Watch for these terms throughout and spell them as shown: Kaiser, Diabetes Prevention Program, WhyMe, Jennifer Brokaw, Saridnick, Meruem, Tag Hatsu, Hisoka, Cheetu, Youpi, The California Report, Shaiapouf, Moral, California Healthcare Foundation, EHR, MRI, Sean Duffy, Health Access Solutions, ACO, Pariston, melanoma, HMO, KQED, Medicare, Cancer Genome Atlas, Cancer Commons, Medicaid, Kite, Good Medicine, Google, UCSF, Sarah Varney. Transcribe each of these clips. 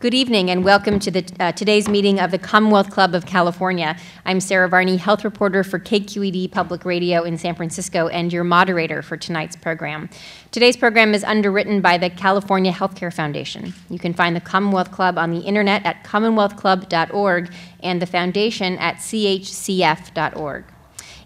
Good evening and welcome to today's meeting of the Commonwealth Club of California. I'm Sarah Varney, health reporter for KQED Public Radio in San Francisco and your moderator for tonight's program. Today's program is underwritten by the California Healthcare Foundation. You can find the Commonwealth Club on the internet at commonwealthclub.org and the foundation at chcf.org.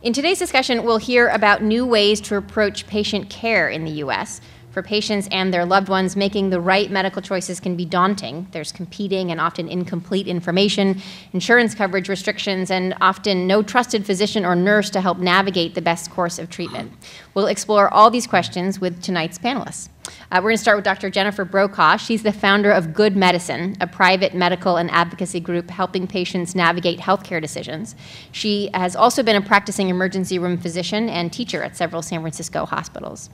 In today's discussion, we'll hear about new ways to approach patient care in the U.S. For patients and their loved ones, making the right medical choices can be daunting. There's competing and often incomplete information, insurance coverage restrictions, and often no trusted physician or nurse to help navigate the best course of treatment. We'll explore all these questions with tonight's panelists. We're going to start with Dr. Jennifer Brokaw. She's the founder of Good Medicine, a private medical and advocacy group helping patients navigate healthcare decisions. She has also been a practicing emergency room physician and teacher at several San Francisco hospitals.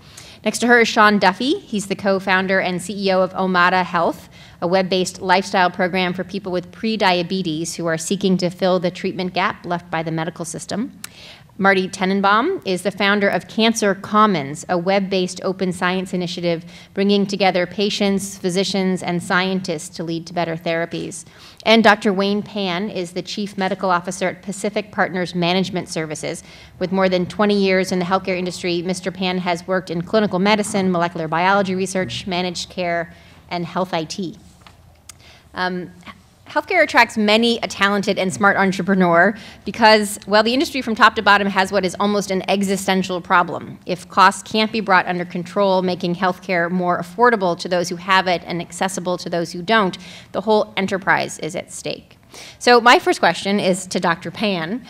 Next to her is Sean Duffy. He's the co-founder and CEO of Omada Health, a web-based lifestyle program for people with pre-diabetes who are seeking to fill the treatment gap left by the medical system. Marty Tenenbaum is the founder of Cancer Commons, a web-based open science initiative bringing together patients, physicians, and scientists to lead to better therapies. And Dr. Wayne Pan is the chief medical officer at Pacific Partners Management Services. With more than 20 years in the healthcare industry, Mr. Pan has worked in clinical medicine, molecular biology research, managed care, and health IT. Healthcare attracts many a talented and smart entrepreneur because, well, the industry from top to bottom has what is almost an existential problem. If costs can't be brought under control, making healthcare more affordable to those who have it and accessible to those who don't, the whole enterprise is at stake. So my first question is to Dr. Pan.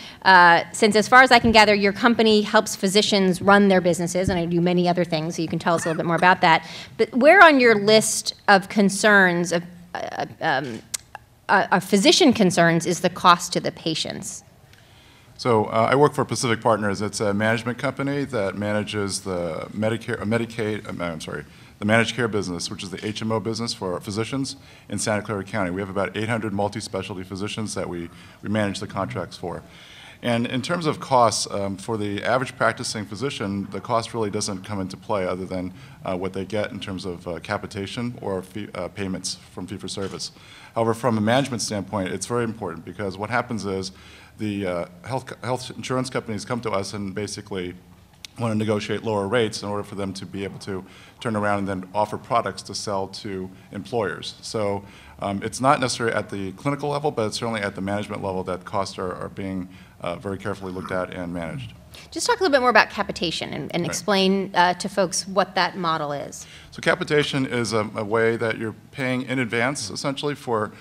Since, as far as I can gather, your company helps physicians run their businesses, and I do many other things, so you can tell us a little bit more about that. But where on your list of concerns of physician concerns is the cost to the patients? So I work for Pacific Partners. It's a management company that manages the the managed care business, which is the HMO business for physicians in Santa Clara County. We have about 800 multi-specialty physicians that we manage the contracts for. And in terms of costs, for the average practicing physician, the cost really doesn't come into play other than what they get in terms of capitation or fee, payments from fee-for-service. However, from a management standpoint, it's very important because what happens is the health insurance companies come to us and basically want to negotiate lower rates in order for them to be able to turn around and then offer products to sell to employers. So it's not necessarily at the clinical level, but it's certainly at the management level that costs are being very carefully looked at and managed. Just talk a little bit more about capitation and explain to folks what that model is. So capitation is a way that you're paying in advance, essentially, for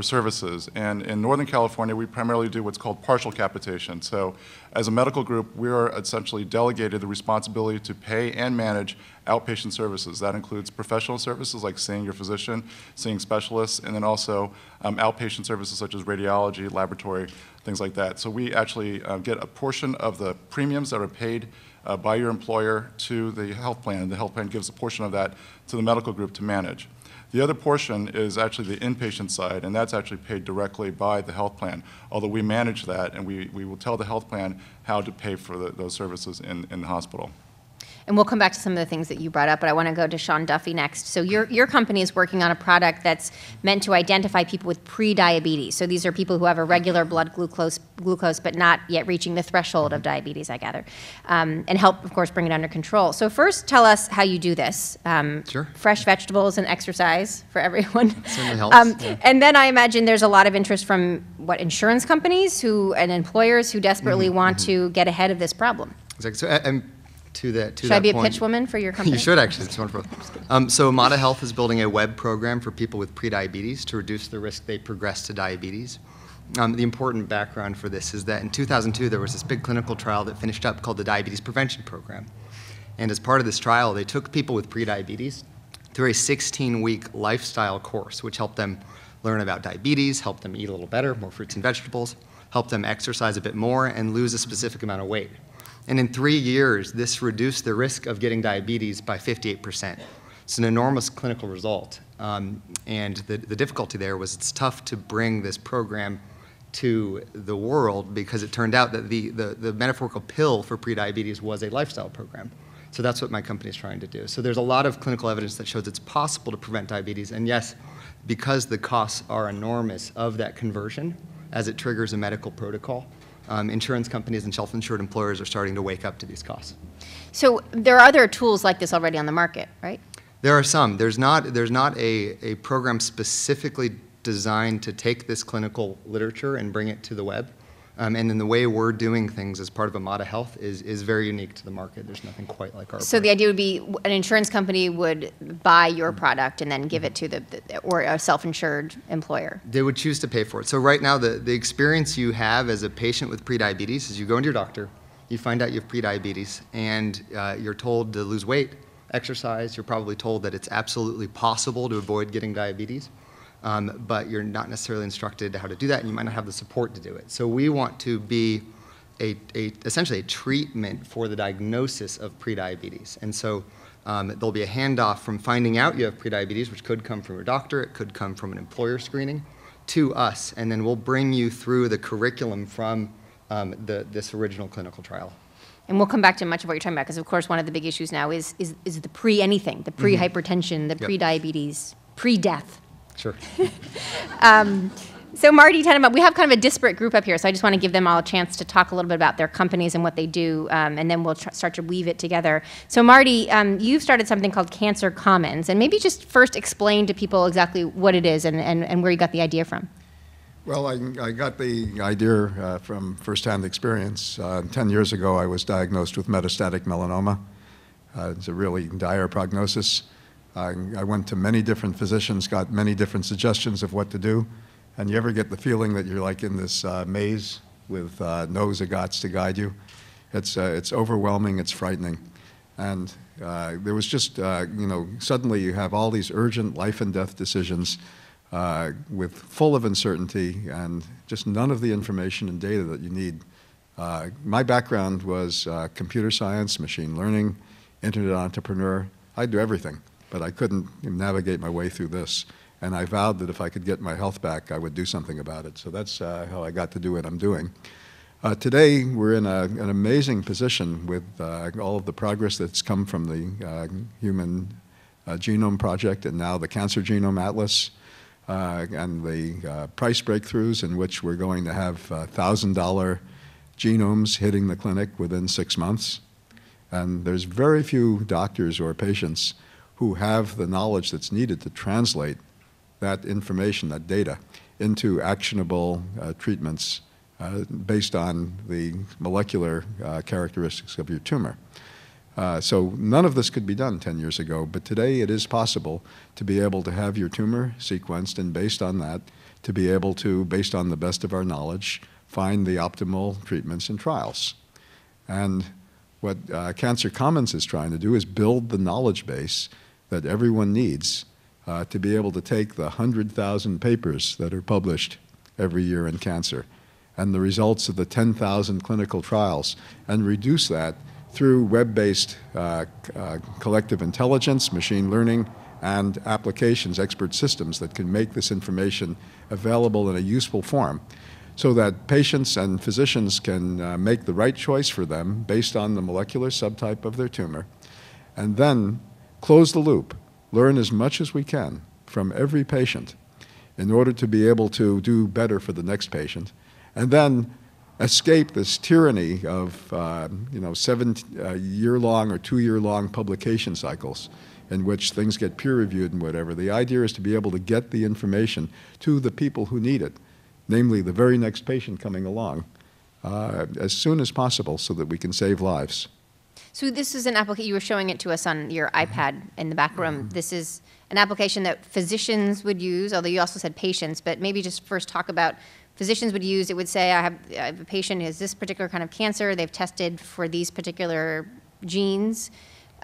services. And in Northern California, we primarily do what's called partial capitation. So as a medical group, we are essentially delegated the responsibility to pay and manage outpatient services. That includes professional services like seeing your physician, seeing specialists, and then also outpatient services such as radiology, laboratory, things like that. So we actually get a portion of the premiums that are paid by your employer to the health plan, and the health plan gives a portion of that to the medical group to manage. The other portion is actually the inpatient side, and that's actually paid directly by the health plan, although we manage that, and we will tell the health plan how to pay for those services in the hospital. And we'll come back to some of the things that you brought up, but I want to go to Sean Duffy next. So your company is working on a product that's meant to identify people with pre-diabetes. So these are people who have a regular blood glucose but not yet reaching the threshold of diabetes, I gather, and help, of course, bring it under control. So first, tell us how you do this. Sure. Fresh vegetables and exercise for everyone. Certainly helps. Yeah. And then I imagine there's a lot of interest from, what, insurance companies and employers who desperately want to get ahead of this problem. Exactly. So, should I be a pitch woman for your company? You should, actually. It's wonderful. So Omada Health is building a web program for people with prediabetes to reduce the risk they progress to diabetes. The important background for this is that in 2002, there was this big clinical trial that finished up called the Diabetes Prevention Program. And as part of this trial, they took people with prediabetes through a 16-week lifestyle course, which helped them learn about diabetes, helped them eat a little better, more fruits and vegetables, helped them exercise a bit more, and lose a specific amount of weight. And in 3 years, this reduced the risk of getting diabetes by 58%. It's an enormous clinical result. And the difficulty there was it's tough to bring this program to the world because it turned out that the metaphorical pill for prediabetes was a lifestyle program. So that's what my company is trying to do. So there's a lot of clinical evidence that shows it's possible to prevent diabetes. And yes, because the costs are enormous of that conversion, as it triggers a medical protocol, insurance companies and self-insured employers are starting to wake up to these costs. So there are other tools like this already on the market, right? There are some. There's not a program specifically designed to take this clinical literature and bring it to the web. And then the way we're doing things as part of Omada Health is very unique to the market. There's nothing quite like our. So the idea would be an insurance company would buy your product and then give it to the or a self-insured employer. They would choose to pay for it. So right now, the experience you have as a patient with prediabetes is you go into your doctor, you find out you have prediabetes, and you're told to lose weight, exercise. You're probably told that it's absolutely possible to avoid getting diabetes. But you're not necessarily instructed how to do that, and you might not have the support to do it. So we want to be essentially a treatment for the diagnosis of prediabetes. And so there'll be a handoff from finding out you have prediabetes, which could come from your doctor, it could come from an employer screening, to us. And then we'll bring you through the curriculum from this original clinical trial. And we'll come back to much of what you're talking about, because, of course, one of the big issues now is the pre-anything, the pre-hypertension, the pre-diabetes, pre-death. Sure. So Marty Tenenbaum, we have kind of a disparate group up here, so I just want to give them all a chance to talk a little bit about their companies and what they do, and then we'll start to weave it together. So Marty, you've started something called Cancer Commons, and maybe just first explain to people exactly what it is and where you got the idea from. Well, I got the idea from firsthand experience. 10 years ago, I was diagnosed with metastatic melanoma. It's a really dire prognosis. I went to many different physicians, got many different suggestions of what to do, and you ever get the feeling that you're like in this maze with no Zagots to guide you? It's overwhelming, it's frightening. And there was just, you know, suddenly you have all these urgent life and death decisions with full of uncertainty and just none of the information and data that you need. My background was computer science, machine learning, internet entrepreneur. I do everything. But I couldn't navigate my way through this. And I vowed that if I could get my health back, I would do something about it. So that's how I got to do what I'm doing. Today, we're in an amazing position with all of the progress that's come from the Human Genome Project and now the Cancer Genome Atlas and the price breakthroughs in which we're going to have $1,000 genomes hitting the clinic within 6 months. And there's very few doctors or patients who have the knowledge that's needed to translate that information, that data, into actionable treatments based on the molecular characteristics of your tumor. So none of this could be done 10 years ago, but today it is possible to be able to have your tumor sequenced and based on that, to be able to, based on the best of our knowledge, find the optimal treatments and trials. And what Cancer Commons is trying to do is build the knowledge base that everyone needs to be able to take the 100,000 papers that are published every year in cancer and the results of the 10,000 clinical trials and reduce that through web-based collective intelligence, machine learning, and applications, expert systems that can make this information available in a useful form so that patients and physicians can make the right choice for them based on the molecular subtype of their tumor, and then close the loop, learn as much as we can from every patient in order to be able to do better for the next patient, and then escape this tyranny of you know, 7-year-long or 2-year-long publication cycles in which things get peer-reviewed and whatever. The idea is to be able to get the information to the people who need it, namely the very next patient coming along, as soon as possible so that we can save lives. So this is an application, you were showing it to us on your iPad in the back room. This is an application that physicians would use, although you also said patients, but maybe just first talk about physicians would use. It would say, I have a patient who has this particular kind of cancer, they've tested for these particular genes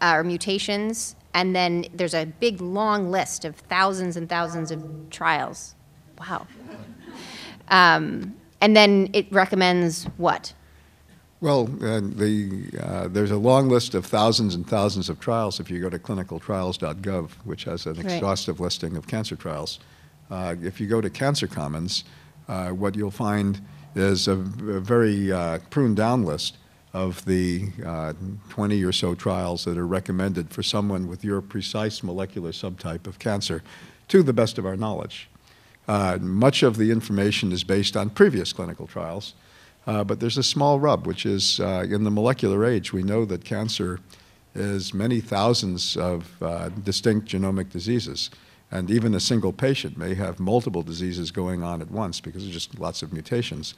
or mutations, and then there's a big long list of thousands and thousands of trials. Wow. And then it recommends what? Well, there's a long list of thousands and thousands of trials. If you go to clinicaltrials.gov, which has an exhaustive listing of cancer trials, if you go to Cancer Commons, what you'll find is a very pruned down list of the 20 or so trials that are recommended for someone with your precise molecular subtype of cancer, to the best of our knowledge. Much of the information is based on previous clinical trials, but there's a small rub, which is in the molecular age, we know that cancer is many thousands of distinct genomic diseases. And even a single patient may have multiple diseases going on at once because there's just lots of mutations.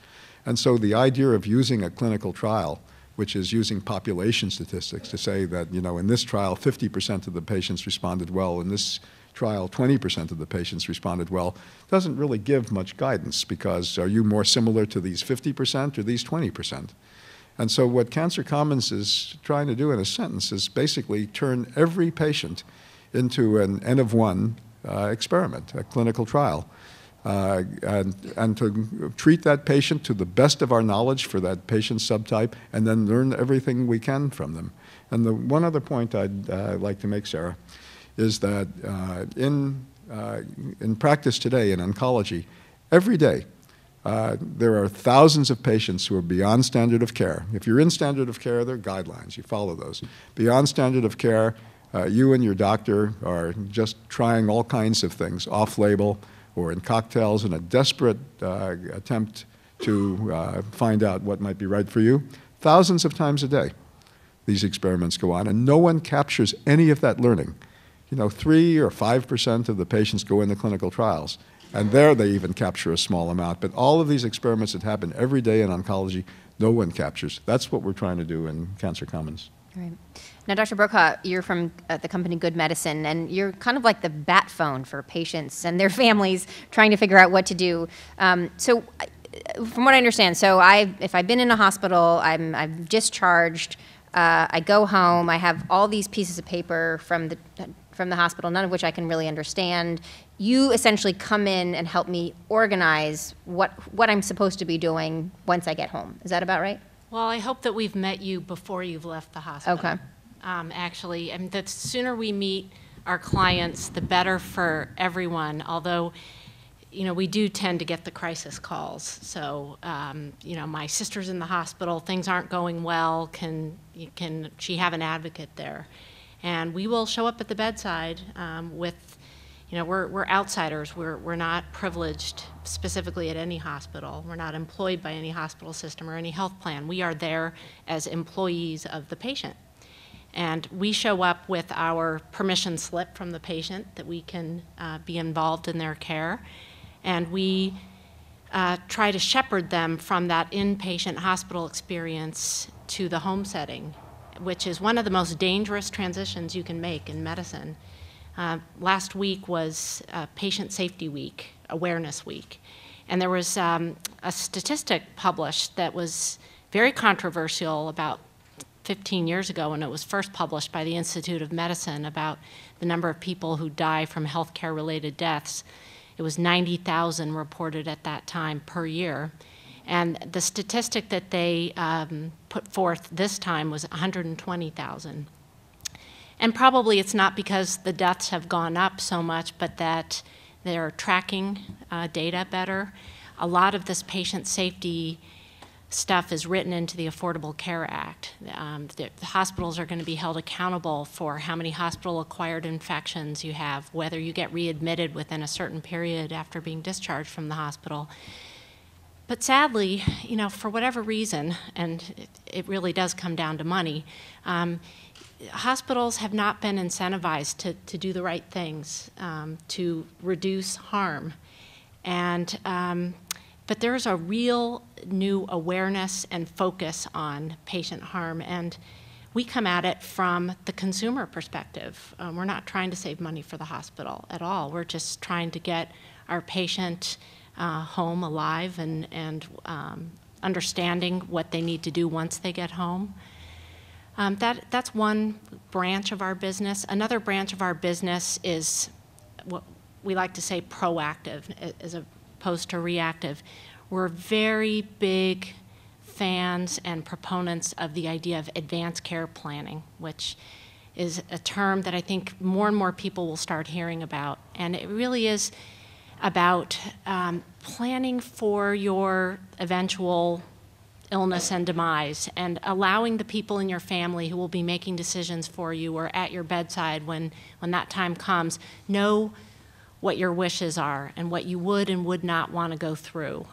And so the idea of using a clinical trial, which is using population statistics to say that, you know, in this trial, 50% of the patients responded well, in this trial, 20% of the patients responded well, doesn't really give much guidance, because are you more similar to these 50% or these 20%? And so what Cancer Commons is trying to do in a sentence is basically turn every patient into an N of one experiment, a clinical trial, and to treat that patient to the best of our knowledge for that patient subtype, and then learn everything we can from them. And the one other point I'd like to make, Sarah, is that in practice today in oncology, every day there are thousands of patients who are beyond standard of care. If you're in standard of care, there are guidelines. You follow those. Beyond standard of care, you and your doctor are just trying all kinds of things, off-label or in cocktails, in a desperate attempt to find out what might be right for you. Thousands of times a day, these experiments go on, and no one captures any of that learning. You know, 3 or 5% of the patients go into clinical trials, and there they even capture a small amount. But all of these experiments that happen every day in oncology, no one captures. That's what we're trying to do in Cancer Commons. Right. Now, Dr. Brokaw, you're from the company Good Medicine, and you're kind of like the bat phone for patients and their families trying to figure out what to do. So from what I understand, so if I've been in a hospital, I'm discharged, I go home, I have all these pieces of paper from the hospital, none of which I can really understand. You essentially come in and help me organize what I'm supposed to be doing once I get home. Is that about right? Well, I hope that we've met you before you've left the hospital. Okay. Actually, and the sooner we meet our clients, the better for everyone. Although, you know, we do tend to get the crisis calls. So, you know, my sister's in the hospital. Things aren't going well. Can she have an advocate there? And we will show up at the bedside with, you know, we're outsiders. We're not privileged specifically at any hospital. We're not employed by any hospital system or any health plan. We are there as employees of the patient. And we show up with our permission slip from the patient that we can be involved in their care. And we try to shepherd them from that inpatient hospital experience to the home setting, which is one of the most dangerous transitions you can make in medicine. Last week was Patient Safety Week, Awareness Week. And there was a statistic published that was very controversial about 15 years ago when it was first published by the Institute of Medicine about the number of people who die from healthcare-related deaths. It was 90,000 reported at that time per year. And the statistic that they put forth this time was 120,000. And probably it's not because the deaths have gone up so much, but that they're tracking data better. A lot of this patient safety stuff is written into the Affordable Care Act. The hospitals are going to be held accountable for how many hospital-acquired infections you have, whether you get readmitted within a certain period after being discharged from the hospital. But sadly, you know, for whatever reason, and it really does come down to money, hospitals have not been incentivized to do the right things, to reduce harm. And but there's a real new awareness and focus on patient harm, and we come at it from the consumer perspective. We're not trying to save money for the hospital at all. We're just trying to get our patient home alive and understanding what they need to do once they get home. That's one branch of our business. Another branch of our business is what we like to say proactive as opposed to reactive. We're very big fans and proponents of the idea of advanced care planning, which is a term that I think more and more people will start hearing about. And it really is about planning for your eventual illness and demise, and allowing the people in your family who will be making decisions for you or at your bedside when that time comes, know what your wishes are and what you would and would not want to go through.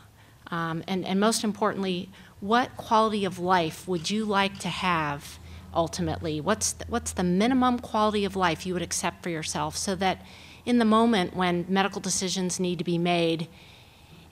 And most importantly, what quality of life would you like to have ultimately? What's the minimum quality of life you would accept for yourself, so that in the moment when medical decisions need to be made,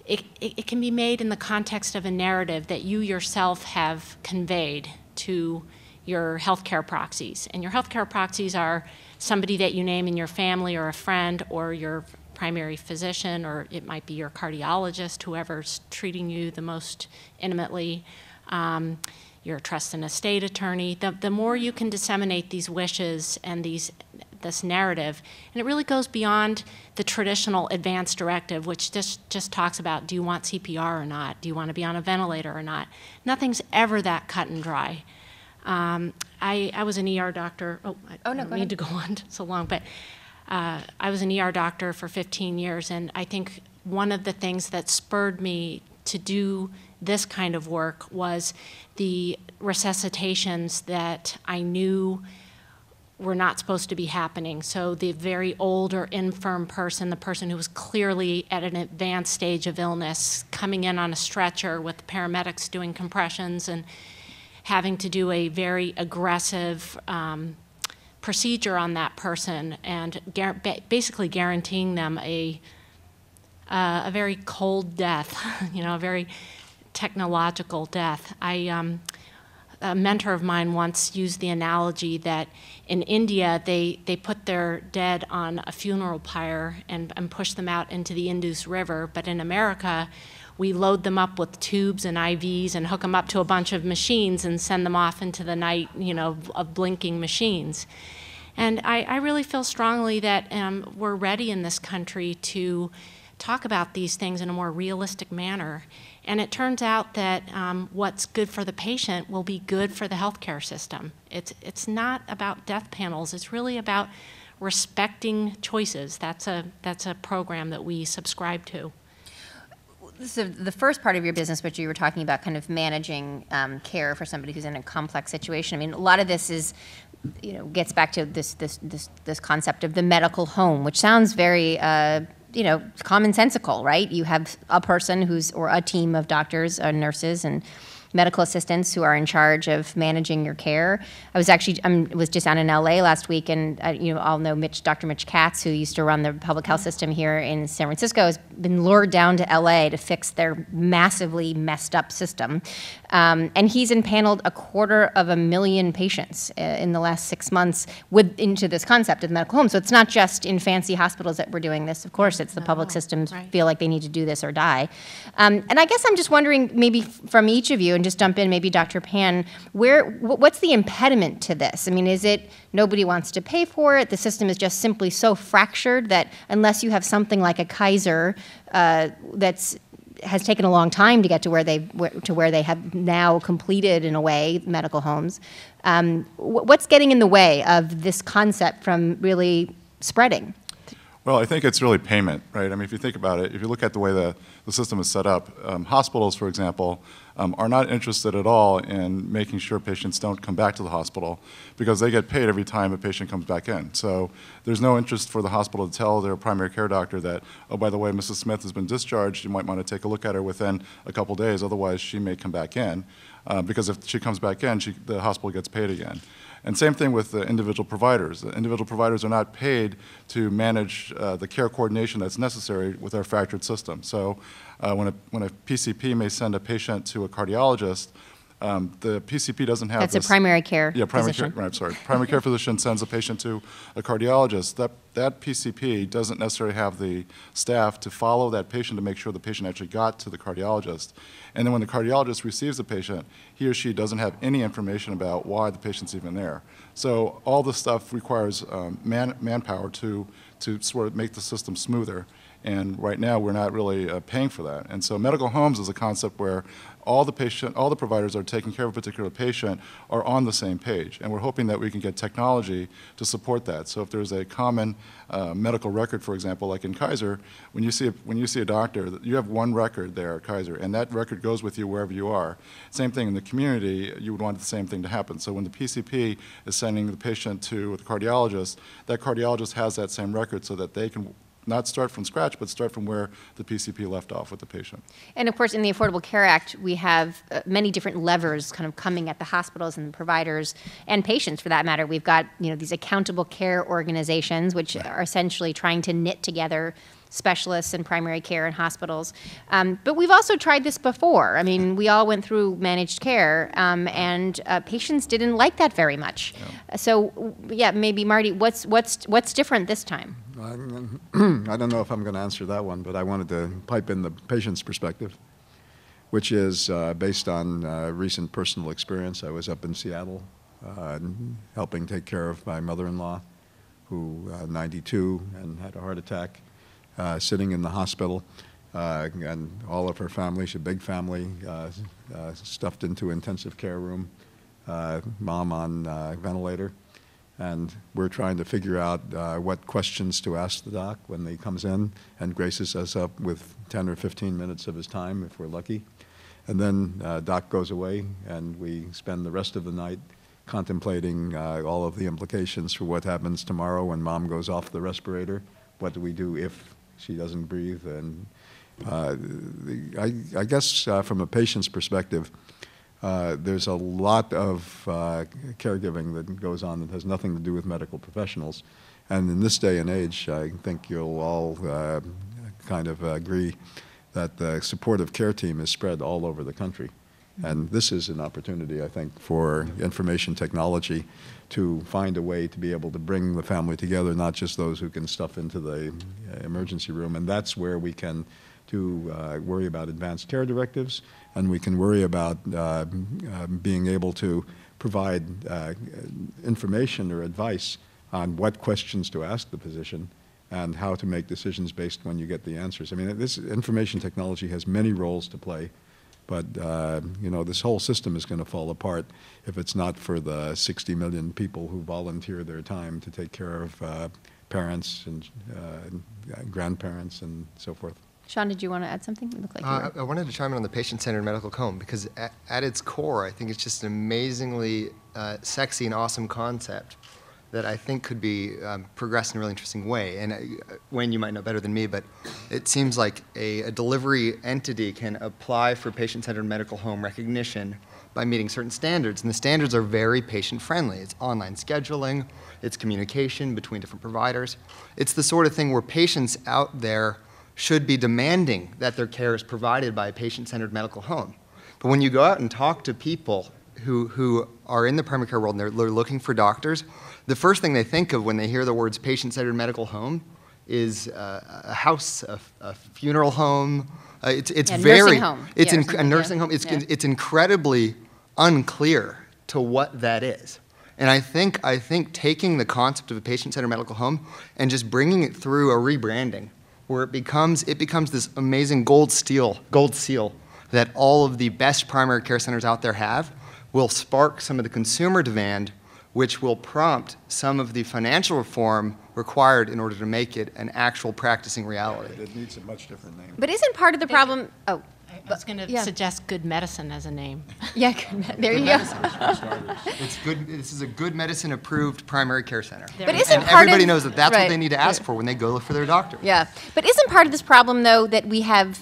it can be made in the context of a narrative that you yourself have conveyed to your healthcare proxies. And your healthcare proxies are somebody that you name in your family, or a friend, or your primary physician, or it might be your cardiologist, whoever's treating you the most intimately, your trust and estate attorney. The more you can disseminate these wishes and this narrative, and it really goes beyond the traditional advance directive, which just talks about, do you want CPR or not? Do you want to be on a ventilator or not? Nothing's ever that cut and dry. I was an ER doctor. Oh, no, I need to go on so long, but I was an ER doctor for 15 years, and I think one of the things that spurred me to do this kind of work was the resuscitations that I knew were not supposed to be happening. So the very old or infirm person, the person who was clearly at an advanced stage of illness, coming in on a stretcher with paramedics doing compressions and having to do a very aggressive procedure on that person, and basically guaranteeing them a very cold death, you know, a very technological death. A mentor of mine once used the analogy that in India they put their dead on a funeral pyre and push them out into the Indus River, but in America we load them up with tubes and IVs and hook them up to a bunch of machines and send them off into the night, you know, of blinking machines. And I really feel strongly that we're ready in this country to talk about these things in a more realistic manner. And it turns out that what's good for the patient will be good for the healthcare system. It's not about death panels. It's really about respecting choices. That's a program that we subscribe to. So the first part of your business, which you were talking about, kind of managing care for somebody who's in a complex situation. I mean, a lot of this is, you know, gets back to this concept of the medical home, which sounds very you know, commonsensical, right? You have a person who's, or a team of doctors, nurses, and medical assistants who are in charge of managing your care. I was actually, was just out in LA last week, and you all know Dr. Mitch Katz, who used to run the public health system here in San Francisco, has been lured down to LA to fix their massively messed up system. And he's impaneled 250,000 patients in the last 6 months into this concept of the medical home. So it's not just in fancy hospitals that we're doing this. Of course, it's the public systems feel like they need to do this or die. And I guess I'm just wondering, maybe from each of you, and just dump in maybe Dr. Pan, what's the impediment to this? I mean, is it nobody wants to pay for it? The system is just simply so fractured that unless you have something like a Kaiser that has taken a long time to get to where they have now completed, in a way, medical homes, what's getting in the way of this concept from really spreading? Well, I think it's really payment, right? I mean, if you think about it, if you look at the way the system is set up, hospitals, for example, are not interested at all in making sure patients don't come back to the hospital, because they get paid every time a patient comes back in. So there's no interest for the hospital to tell their primary care doctor that, oh, by the way, Mrs. Smith has been discharged. You might want to take a look at her within a couple days. Otherwise, she may come back in, because if she comes back in, the hospital gets paid again. And same thing with the individual providers. The individual providers are not paid to manage the care coordination that's necessary with our fractured system. So when a PCP may send a patient to a cardiologist, the PCP doesn't have That's a primary care physician. Yeah, primary care, right, I'm sorry. Primary care physician sends a patient to a cardiologist. That PCP doesn't necessarily have the staff to follow that patient to make sure the patient actually got to the cardiologist. And then when the cardiologist receives the patient, he or she doesn't have any information about why the patient's even there. So all this stuff requires manpower to to sort of make the system smoother. And right now, we're not really paying for that. And so medical homes is a concept where all the providers are taking care of a particular patient are on the same page. And we're hoping that we can get technology to support that. So if there's a common medical record, for example, like in Kaiser, when you see a doctor, you have one record there at Kaiser, and that record goes with you wherever you are. Same thing in the community, you would want the same thing to happen. So when the PCP is sending the patient to the cardiologist, that cardiologist has that same record so that they can not start from scratch, but start from where the PCP left off with the patient. And of course, in the Affordable Care Act, we have many different levers kind of coming at the hospitals and the providers and patients, for that matter. We've got, you know, these accountable care organizations, which are essentially trying to knit together specialists in primary care and hospitals. But we've also tried this before. I mean, we all went through managed care, and patients didn't like that very much. Yeah. So, yeah, maybe, Marty, what's different this time? I don't know if I'm going to answer that one, but I wanted to pipe in the patient's perspective, which is based on recent personal experience. I was up in Seattle helping take care of my mother-in-law, who 92 and had a heart attack, sitting in the hospital, and all of her family, she's a big family, stuffed into intensive care room, mom on ventilator. And we're trying to figure out what questions to ask the doc when he comes in and graces us up with 10 or 15 minutes of his time, if we're lucky. And then doc goes away, and we spend the rest of the night contemplating all of the implications for what happens tomorrow when mom goes off the respirator. What do we do if she doesn't breathe? And I guess from a patient's perspective, there's a lot of caregiving that goes on that has nothing to do with medical professionals. And in this day and age, I think you'll all kind of agree that the supportive care team is spread all over the country. And this is an opportunity, I think, for information technology to find a way to be able to bring the family together, not just those who can stuff into the emergency room. And that's where we can to worry about advanced care directives, and we can worry about being able to provide information or advice on what questions to ask the physician and how to make decisions based when you get the answers. I mean, this information technology has many roles to play, but you know, this whole system is going to fall apart if it's not for the 60 million people who volunteer their time to take care of parents and grandparents and so forth. Sean, did you want to add something? You look like I wanted to chime in on the patient-centered medical home, because at its core, I think it's just an amazingly sexy and awesome concept that I think could be progressed in a really interesting way. And Wayne, you might know better than me, but it seems like a delivery entity can apply for patient-centered medical home recognition by meeting certain standards. And the standards are very patient-friendly. It's online scheduling. It's communication between different providers. It's the sort of thing where patients out there should be demanding that their care is provided by a patient-centered medical home. But when you go out and talk to people who are in the primary care world and they're looking for doctors, the first thing they think of when they hear the words patient-centered medical home is a house, a funeral home. It's very, it's a nursing home. It's incredibly unclear to what that is. And I think taking the concept of a patient-centered medical home and just bringing it through a rebranding, where it becomes this amazing gold seal that all of the best primary care centers out there have, will spark some of the consumer demand, which will prompt some of the financial reform required in order to make it an actual practicing reality. Yeah, it needs a much different name. But isn't part of the problem, oh. I was going to suggest Good Medicine as a name. Yeah, there you go. It's good. This is a Good Medicine approved primary care center. But isn't part everybody knows that that's what they need to ask for when they go look for their doctor. Yeah, but isn't part of this problem though that we have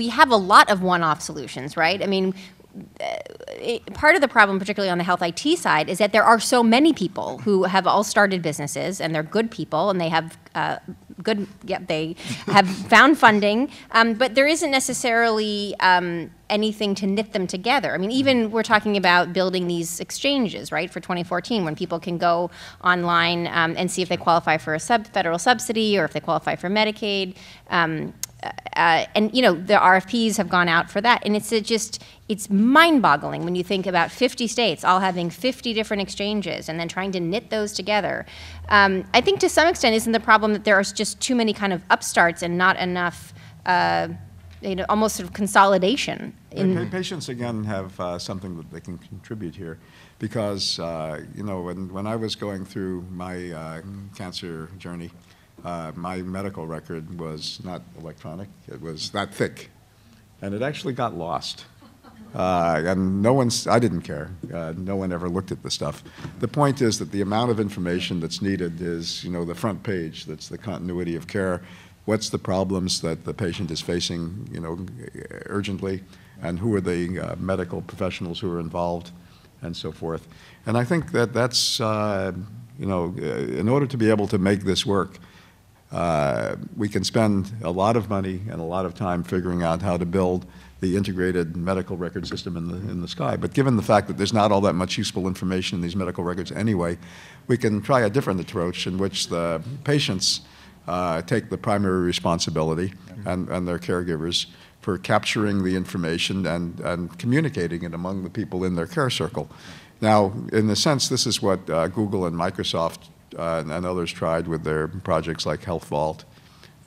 a lot of one-off solutions, right? I mean, part of the problem, particularly on the health IT side, is that there are so many people who have all started businesses, and they're good people, and they have found funding, but there isn't necessarily anything to knit them together. I mean, even we're talking about building these exchanges, right, for 2014, when people can go online and see if they qualify for a federal subsidy or if they qualify for Medicaid. and you know, the RFPs have gone out for that, and it's mind-boggling when you think about 50 states all having 50 different exchanges and then trying to knit those together. I think to some extent isn't the problem that there are just too many kind of upstarts and not enough you know, almost sort of consolidation. Patients again have something that they can contribute here, because you know, when I was going through my cancer journey, my medical record was not electronic, it was that thick, and it actually got lost. And I didn't care. No one ever looked at the stuff. The point is that the amount of information that's needed is, you know, the front page, that's the continuity of care. What's the problems that the patient is facing, you know, urgently, and who are the medical professionals who are involved, and so forth. And I think that that's, you know, in order to be able to make this work, we can spend a lot of money and a lot of time figuring out how to build the integrated medical record system in the sky. But given the fact that there's not all that much useful information in these medical records anyway, we can try a different approach in which the patients take the primary responsibility and their caregivers for capturing the information and communicating it among the people in their care circle. Now, in a sense, this is what Google and Microsoft and others tried with their projects like Health Vault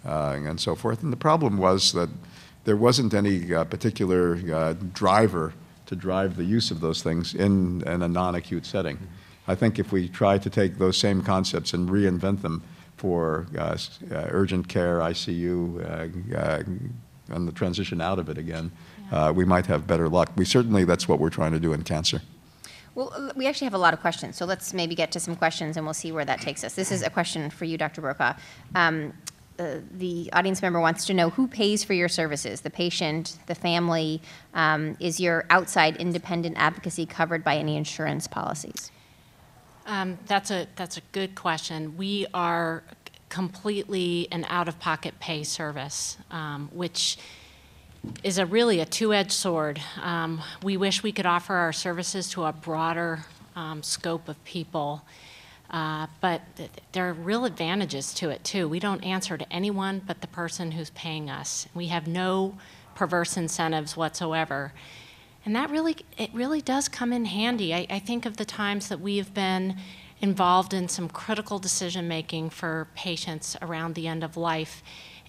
and so forth. And the problem was that there wasn't any particular driver to drive the use of those things in a non-acute setting. I think if we try to take those same concepts and reinvent them for urgent care, ICU, and the transition out of it again, we might have better luck. That's what we're trying to do in cancer. Well, we actually have a lot of questions, so let's maybe get to some questions and we'll see where that takes us. This is a question for you, Dr. Brokaw. The audience member wants to know who pays for your services, the patient, the family. Is your outside independent advocacy covered by any insurance policies? That's a good question. We are completely an out-of-pocket pay service, which is really a two-edged sword. We wish we could offer our services to a broader scope of people. But there are real advantages to it, too. We don't answer to anyone but the person who's paying us. We have no perverse incentives whatsoever. And that really does come in handy. I think of the times that we have been involved in some critical decision-making for patients around the end of life.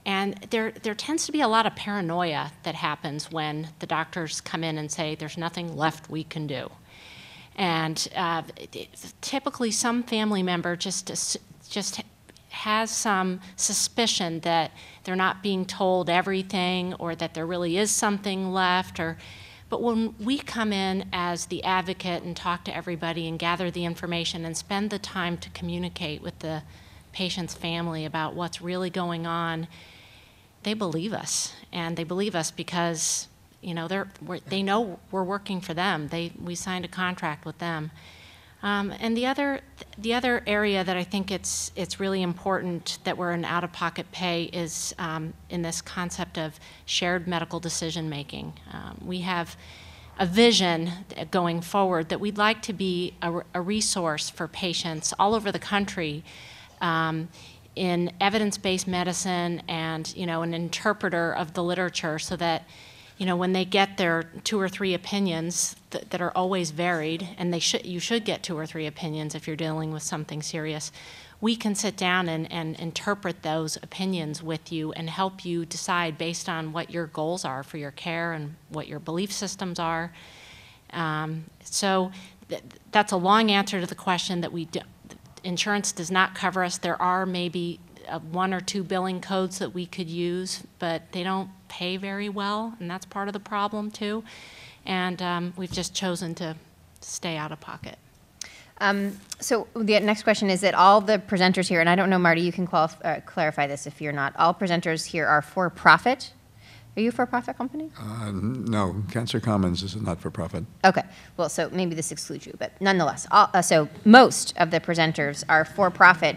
And there tends to be a lot of paranoia that happens when the doctors come in and say, there's nothing left we can do. And typically some family member just has some suspicion that they're not being told everything, or that there really is something left. But when we come in as the advocate and talk to everybody and gather the information and spend the time to communicate with the patient's family about what's really going on, they believe us. And they believe us because, you know, they know we're working for them. We signed a contract with them. And the other area that I think it's really important that we're in out-of-pocket pay is in this concept of shared medical decision-making. We have a vision going forward that we'd like to be a resource for patients all over the country in evidence-based medicine and, you know, an interpreter of the literature so that, you know, when they get their 2 or 3 opinions that are always varied, and you should get 2 or 3 opinions if you're dealing with something serious, we can sit down and interpret those opinions with you and help you decide based on what your goals are for your care and what your belief systems are. So that's a long answer to the question that insurance does not cover us. There are maybe 1 or 2 billing codes that we could use, but they don't pay very well, and that's part of the problem too. And we've just chosen to stay out of pocket. So the next question is that all the presenters here, and I don't know, Marty, you can clarify this if you're not, all presenters here are for-profit. Are you a for-profit company? No, Cancer Commons is not for-profit. Okay, well, so maybe this excludes you, but nonetheless, so most of the presenters are for-profit.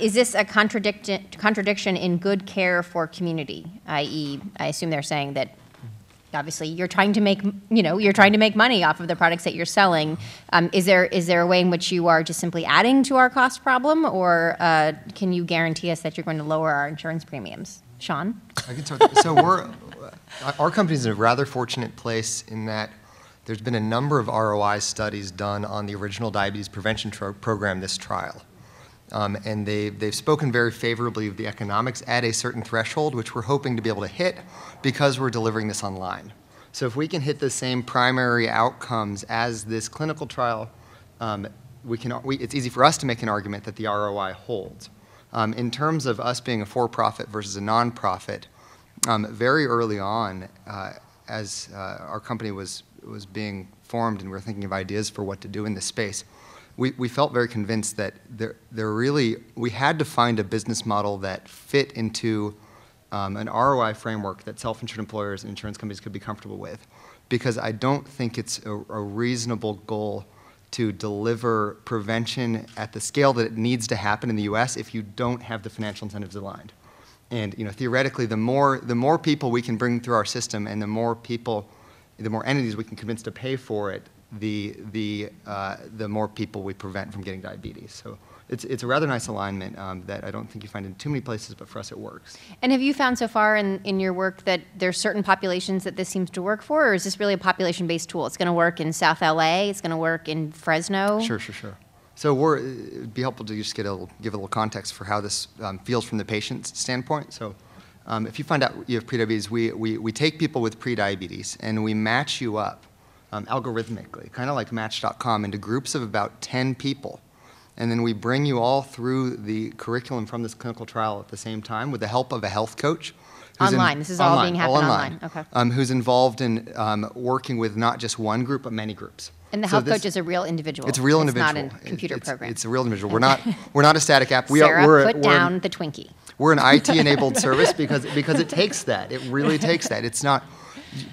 Is this a contradiction in good care for community? I.e., I assume they're saying that obviously you're trying to make, you know, you're trying to make money off of the products that you're selling. Is there a way in which you are just simply adding to our cost problem, or can you guarantee us that you're going to lower our insurance premiums? Sean? I can start. So our company's in a rather fortunate place in that there's been a number of ROI studies done on the original diabetes prevention program, this trial. And they've spoken very favorably of the economics at a certain threshold, which we're hoping to be able to hit because we're delivering this online. So if we can hit the same primary outcomes as this clinical trial, it's easy for us to make an argument that the ROI holds. In terms of us being a for-profit versus a non-profit, very early on, as our company was being formed and we were thinking of ideas for what to do in this space, we felt very convinced that we had to find a business model that fit into an ROI framework that self-insured employers and insurance companies could be comfortable with, because I don't think it's a reasonable goal to deliver prevention at the scale that it needs to happen in the U.S. if you don't have the financial incentives aligned. And theoretically, the more people we can bring through our system, and the more entities we can convince to pay for it, the more people we prevent from getting diabetes. So it's a rather nice alignment that I don't think you find in too many places, but for us it works. And have you found so far in your work that there's certain populations that this seems to work for, or is this really a population-based tool? It's going to work in South LA, it's going to work in Fresno? Sure. So it'd be helpful to just give a little context for how this feels from the patient's standpoint. So if you find out you have prediabetes, we take people with prediabetes and we match you up algorithmically, kind of like Match.com, into groups of about 10 people. And then we bring you all through the curriculum from this clinical trial at the same time with the help of a health coach. Online. This is all being happened online. Okay. Who's involved in working with not just one group, but many groups. And the health coach is a real individual. It's a real individual. It's not a computer program. It's a real individual. We're not a static app. Sarah, put down the Twinkie. We're an IT-enabled service because it takes that. It really takes that. It's not.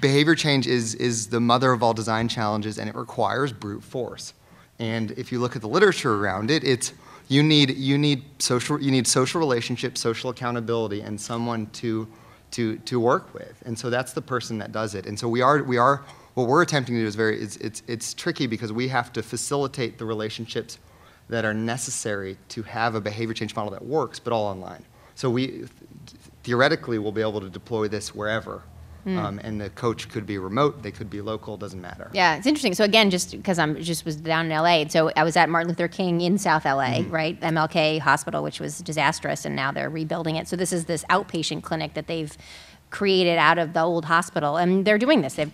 Behavior change is the mother of all design challenges, and it requires brute force. And if you look at the literature around it, you need social relationships, social accountability, and someone to work with. And so that's the person that does it. And so what we're attempting to do is it's tricky, because we have to facilitate the relationships that are necessary to have a behavior change model that works, but all online. So we theoretically will be able to deploy this wherever. And the coach could be remote, they could be local, doesn't matter. Yeah, it's interesting. So again, just because I was down in LA, and so I was at Martin Luther King in South LA, right? MLK Hospital, which was disastrous, and now they're rebuilding it. So this is this outpatient clinic that they've created out of the old hospital, and they're doing this. They're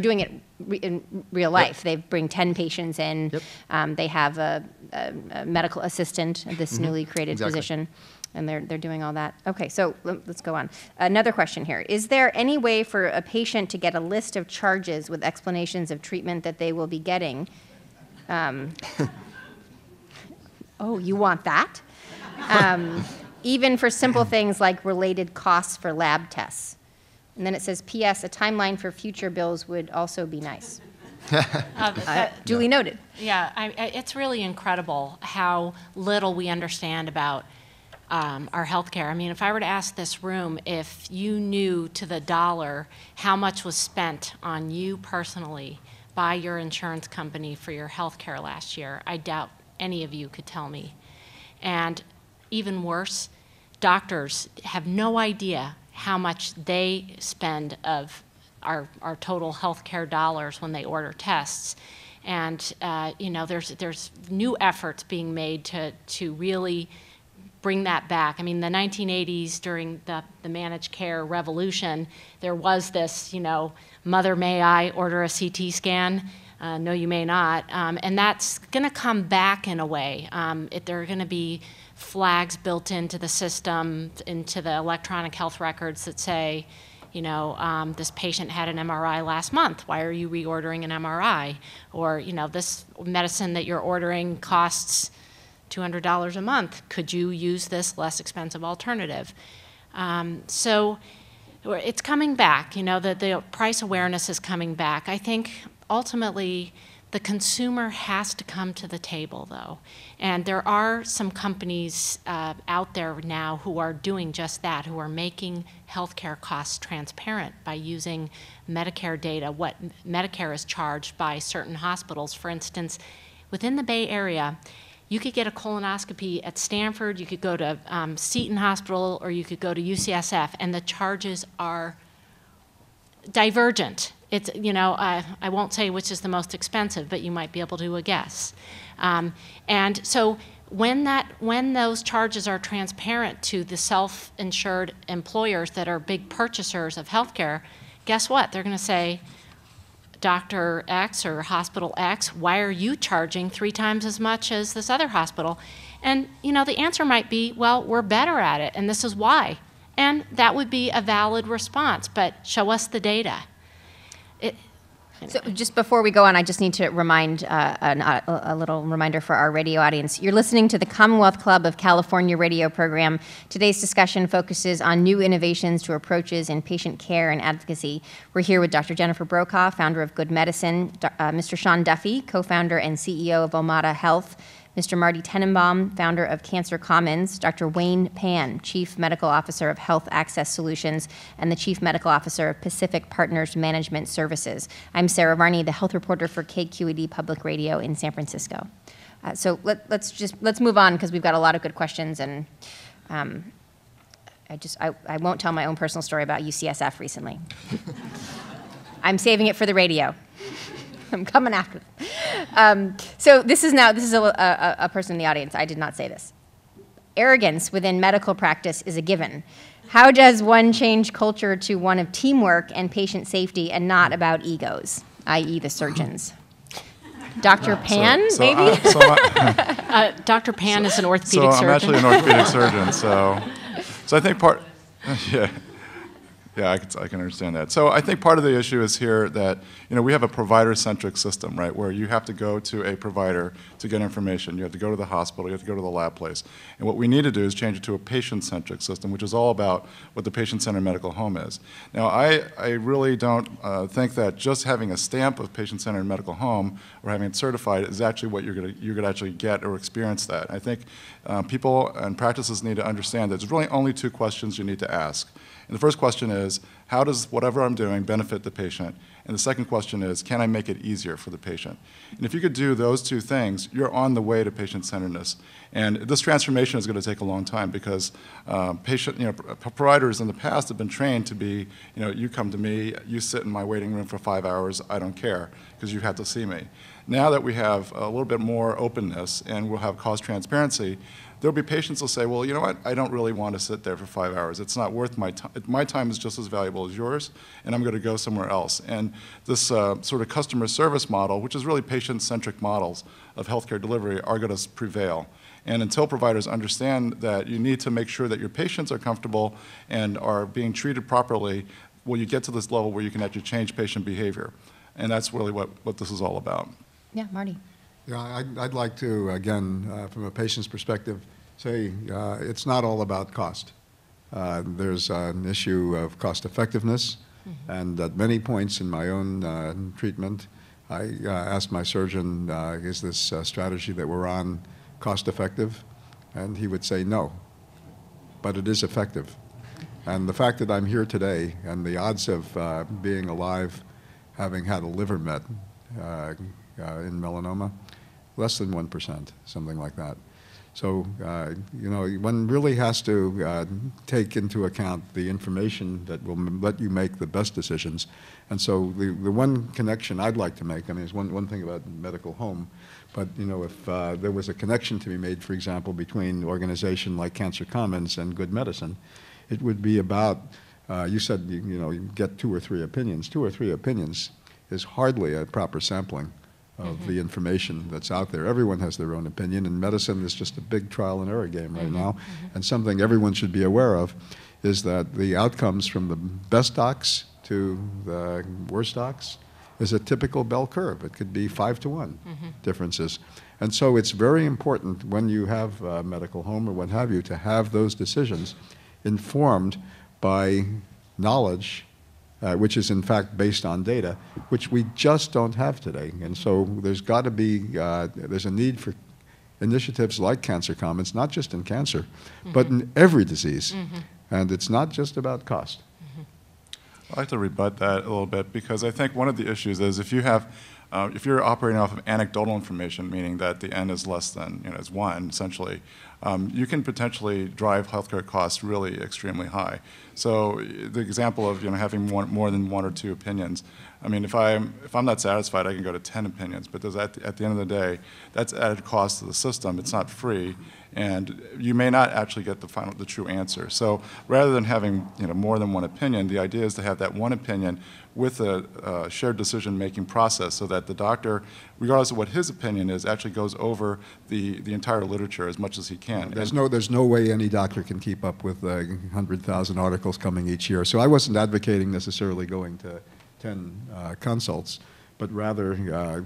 doing it in real life. Yep. They bring 10 patients in. Yep. They have a medical assistant, this newly created position. And they're doing all that. Okay, so let's go on. Another question here. Is there any way for a patient to get a list of charges with explanations of treatment that they will be getting? Oh, you want that? Even for simple things like related costs for lab tests. And then it says, P.S., a timeline for future bills would also be nice. Duly noted. Yeah, it's really incredible how little we understand about our healthcare. I mean, if I were to ask this room if you knew to the dollar how much was spent on you personally by your insurance company for your healthcare last year, I doubt any of you could tell me. And even worse, doctors have no idea how much they spend of our total healthcare dollars when they order tests. And there's new efforts being made to really bring that back. I mean, the 1980s, during the managed care revolution, there was this, mother, may I order a CT scan? No, you may not. And that's going to come back in a way. There are going to be flags built into the system, into the electronic health records that say, this patient had an MRI last month. Why are you reordering an MRI? Or, this medicine that you're ordering costs $200 a month. Could you use this less expensive alternative? So it's coming back. The price awareness is coming back. I think ultimately the consumer has to come to the table, though. And there are some companies out there now who are doing just that, who are making healthcare costs transparent by using Medicare data, what Medicare is charged by certain hospitals. For instance, within the Bay Area, You could get a colonoscopy at Stanford, you could go to Seton Hospital, or you could go to UCSF, and the charges are divergent. It's, you know, I won't say which is the most expensive, but you might be able to do a guess. And so when those charges are transparent to the self-insured employers that are big purchasers of healthcare, guess what? They're going to say, Dr. X or Hospital X, why are you charging 3 times as much as this other hospital? And, you know, the answer might be, well, we're better at it, and this is why. And that would be a valid response, but show us the data. So just before we go on, I just need to remind a little reminder for our radio audience. You're listening to the Commonwealth Club of California radio program. Today's discussion focuses on new innovations to approaches in patient care and advocacy. We're here with Dr. Jennifer Brokaw, founder of Good Medicine, Mr. Sean Duffy, co-founder and CEO of Omada Health, Mr. Marty Tenenbaum, founder of Cancer Commons, Dr. Wayne Pan, Chief Medical Officer of Health Access Solutions, and the Chief Medical Officer of Pacific Partners Management Services. I'm Sarah Varney, the health reporter for KQED Public Radio in San Francisco. So let's move on, because we've got a lot of good questions, and I won't tell my own personal story about UCSF recently. I'm saving it for the radio. I'm coming after them. So this is a person in the audience. I did not say this. Arrogance within medical practice is a given. How does one change culture to one of teamwork and patient safety and not about egos, i.e. the surgeons? Dr. Pan, maybe? Dr. Pan is an orthopedic surgeon. So I'm actually an orthopedic surgeon. So I think part, yeah. Yeah, I can understand that. So I think part of the issue is here that, you know, we have a provider-centric system, right, where you have to go to a provider to get information. You have to go to the hospital. You have to go to the lab place. And what we need to do is change it to a patient-centric system, which is all about what the patient-centered medical home is. Now, I really don't think that just having a stamp of patient-centered medical home or having it certified is actually what you're going to actually get or experience that. I think people and practices need to understand that there's really only 2 questions you need to ask. And the first question is, how does whatever I'm doing benefit the patient? And the second question is, can I make it easier for the patient? And if you could do those 2 things, you're on the way to patient-centeredness. And this transformation is going to take a long time, because providers in the past have been trained to be, you know, you come to me, you sit in my waiting room for 5 hours, I don't care, because you have to see me. Now that we have a little bit more openness and we'll have cost transparency, there'll be patients who'll say, well, you know what, I don't really want to sit there for 5 hours. It's not worth my time. My time is just as valuable as yours, and I'm going to go somewhere else. And this sort of customer service model, which is really patient-centric models of healthcare delivery, are going to prevail. And until providers understand that you need to make sure that your patients are comfortable and are being treated properly, will you get to this level where you can actually change patient behavior. And that's really what this is all about. Yeah, Marty. Yeah, I'd like to, again, from a patient's perspective, say it's not all about cost. There's an issue of cost effectiveness, and at many points in my own treatment, I asked my surgeon, is this strategy that we're on cost effective? And he would say no, but it is effective. And the fact that I'm here today and the odds of being alive having had a liver met in melanoma, less than 1%, something like that. So, you know, one really has to take into account the information that will let you make the best decisions. And so the one connection I'd like to make, I mean, it's one thing about medical home, but, you know, if there was a connection to be made, for example, between an organization like Cancer Commons and Good Medicine, it would be about, you said, you know, you get 2 or 3 opinions. 2 or 3 opinions is hardly a proper sampling of the information that's out there. Everyone has their own opinion, and medicine is just a big trial and error game right now. And something everyone should be aware of is that the outcomes from the best docs to the worst docs is a typical bell curve. It could be 5 to 1 differences. And so it's very important when you have a medical home or what have you to have those decisions informed by knowledge, which is in fact based on data, which we just don't have today. And so there's got to be, there's a need for initiatives like Cancer Commons, not just in cancer, but in every disease. And it's not just about cost. I'd like to rebut that a little bit, because I think one of the issues is if you have If you're operating off of anecdotal information, meaning that the N is less than, it's one, essentially, you can potentially drive healthcare costs really extremely high. So the example of having more than one or two opinions, I mean, if I'm not satisfied, I can go to 10 opinions. But does that, at the end of the day, that's added cost to the system. It's not free, and you may not actually get the true answer. So rather than having more than one opinion, the idea is to have that one opinion with a shared decision-making process, so that the doctor, regardless of what his opinion is, actually goes over the entire literature as much as he can. There's no way any doctor can keep up with 100,000 articles coming each year. So I wasn't advocating necessarily going to 10 consults, but rather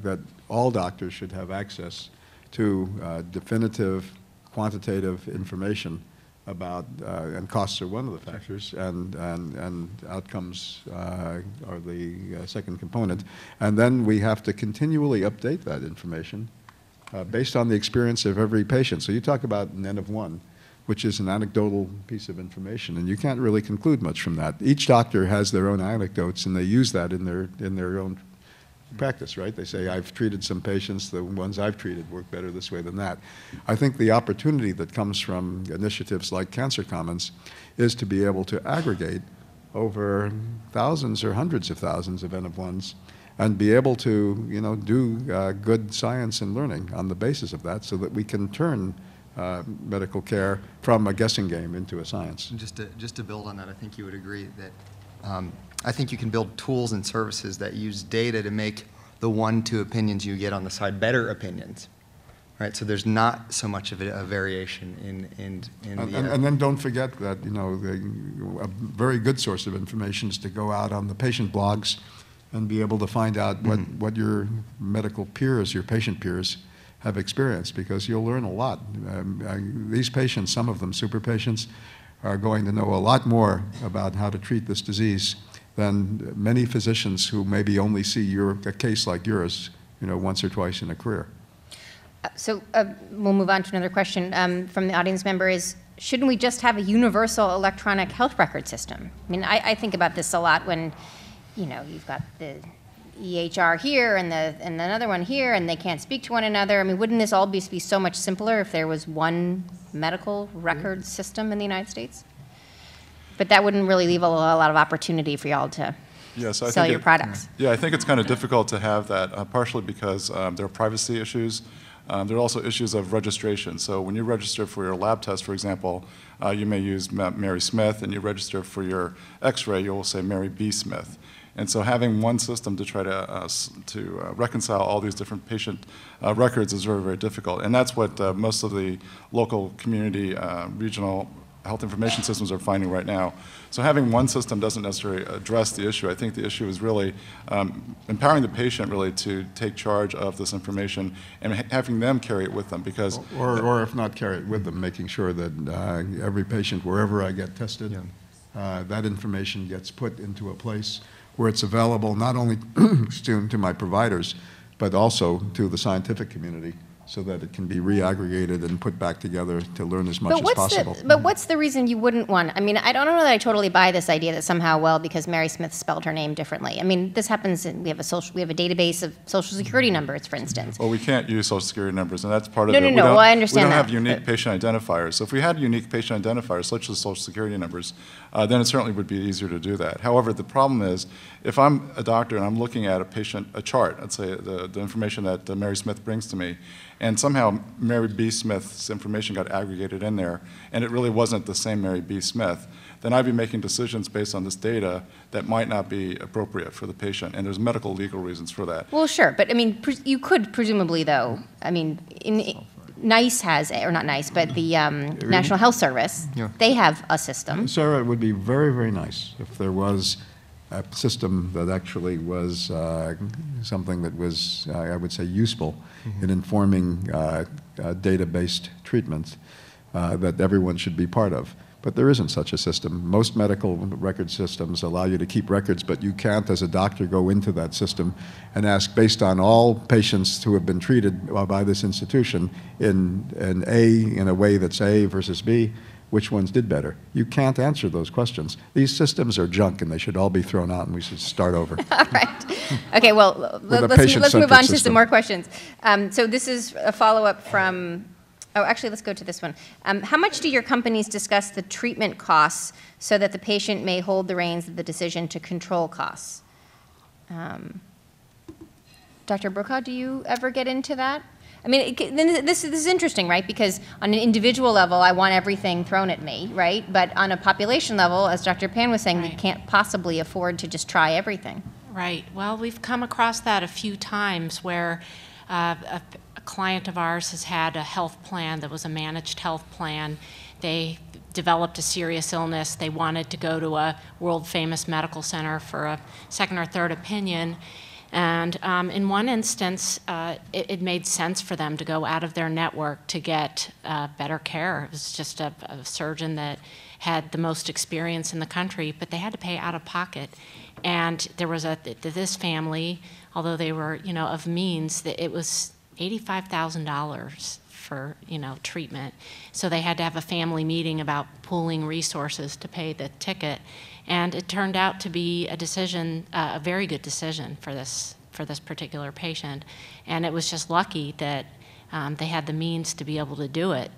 that all doctors should have access to definitive, quantitative information about, and costs are one of the factors, and outcomes are the second component. And then we have to continually update that information based on the experience of every patient. So you talk about an N of one, which is an anecdotal piece of information, and you can't really conclude much from that. Each doctor has their own anecdotes, and they use that in their own practice, right? They say, I've treated some patients, the ones I've treated work better this way than that. I think the opportunity that comes from initiatives like Cancer Commons is to be able to aggregate over thousands or hundreds of thousands of N of ones and be able to, do good science and learning on the basis of that, so that we can turn medical care from a guessing game into a science. And just to build on that, I think you would agree that I think you can build tools and services that use data to make the 1-2 opinions you get on the side better opinions, right? So there's not so much of a variation and then don't forget that a very good source of information is to go out on the patient blogs and be able to find out what your medical peers, your patient peers, have experienced, because you'll learn a lot. These patients, some of them super patients, are going to know a lot more about how to treat this disease than many physicians who maybe only see a case like yours, once or twice in a career. So we'll move on to another question from the audience member is, shouldn't we just have a universal electronic health record system? I mean, I think about this a lot when, you've got the EHR here and another one here, and they can't speak to one another. I mean, wouldn't this all be so much simpler if there was one medical record system in the United States? But that wouldn't really leave a lot of opportunity for y'all to sell your products. Yeah, I think it's kind of difficult to have that, partially because there are privacy issues. There are also issues of registration. So when you register for your lab test, for example, you may use Mary Smith, and you register for your x-ray, you will say Mary B. Smith. And so having one system to try to reconcile all these different patient records is very, very difficult. And that's what most of the local community regional health information systems are finding right now. So having one system doesn't necessarily address the issue. I think the issue is really empowering the patient really to take charge of this information and having them carry it with them, because... Or if not carry it with them, making sure that every patient, wherever I get tested, that information gets put into a place where it's available not only to my providers, but also to the scientific community, so that it can be reaggregated and put back together to learn as much as possible. But what's the reason you wouldn't want? I mean, I don't know that I totally buy this idea that somehow, well, because Mary Smith spelled her name differently. I mean, this happens. We have a database of Social Security numbers, for instance. Well, we can't use Social Security numbers, and that's part of it. No. Well, I understand that. We don't have unique patient identifiers. So if we had unique patient identifiers, such as Social Security numbers, then it certainly would be easier to do that. However, the problem is, if I'm a doctor and I'm looking at a chart, let's say the information that Mary Smith brings to me, and somehow Mary B. Smith's information got aggregated in there, and it really wasn't the same Mary B. Smith, then I'd be making decisions based on this data that might not be appropriate for the patient, and there's medical legal reasons for that. Well, sure, but I mean, you could presumably, though, I mean, NICE has, or not NICE, but the National Health Service, they have a system. Sarah, it would be very, very nice if there was a system that actually was something that was, I would say, useful in informing data-based treatments that everyone should be part of. But there isn't such a system. Most medical record systems allow you to keep records, but you can't, as a doctor, go into that system and ask, based on all patients who have been treated by this institution in a way that's A versus B, which ones did better? You can't answer those questions. These systems are junk, and they should all be thrown out, and we should start over. All right. Okay, well, let's move on to some more questions. So this is a follow-up from, oh, actually, let's go to this one. How much do your companies discuss the treatment costs so that the patient may hold the reins of the decision to control costs? Dr. Brokaw, do you ever get into that? I mean, this is interesting, right? Because on an individual level, I want everything thrown at me, right? But on a population level, as Dr. Pan was saying, right, we can't possibly afford to just try everything. Right. Well, we've come across that a few times where a client of ours has had a health plan that was a managed health plan. They developed a serious illness. They wanted to go to a world-famous medical center for a second or third opinion. And in one instance, it made sense for them to go out of their network to get better care. It was just a surgeon that had the most experience in the country, but they had to pay out of pocket. And there was this family, although they were, you know, of means, that it was $85,000 for, you know, treatment. So they had to have a family meeting about pooling resources to pay the ticket. And it turned out to be a decision, a very good decision for this particular patient. And it was just lucky that they had the means to be able to do it.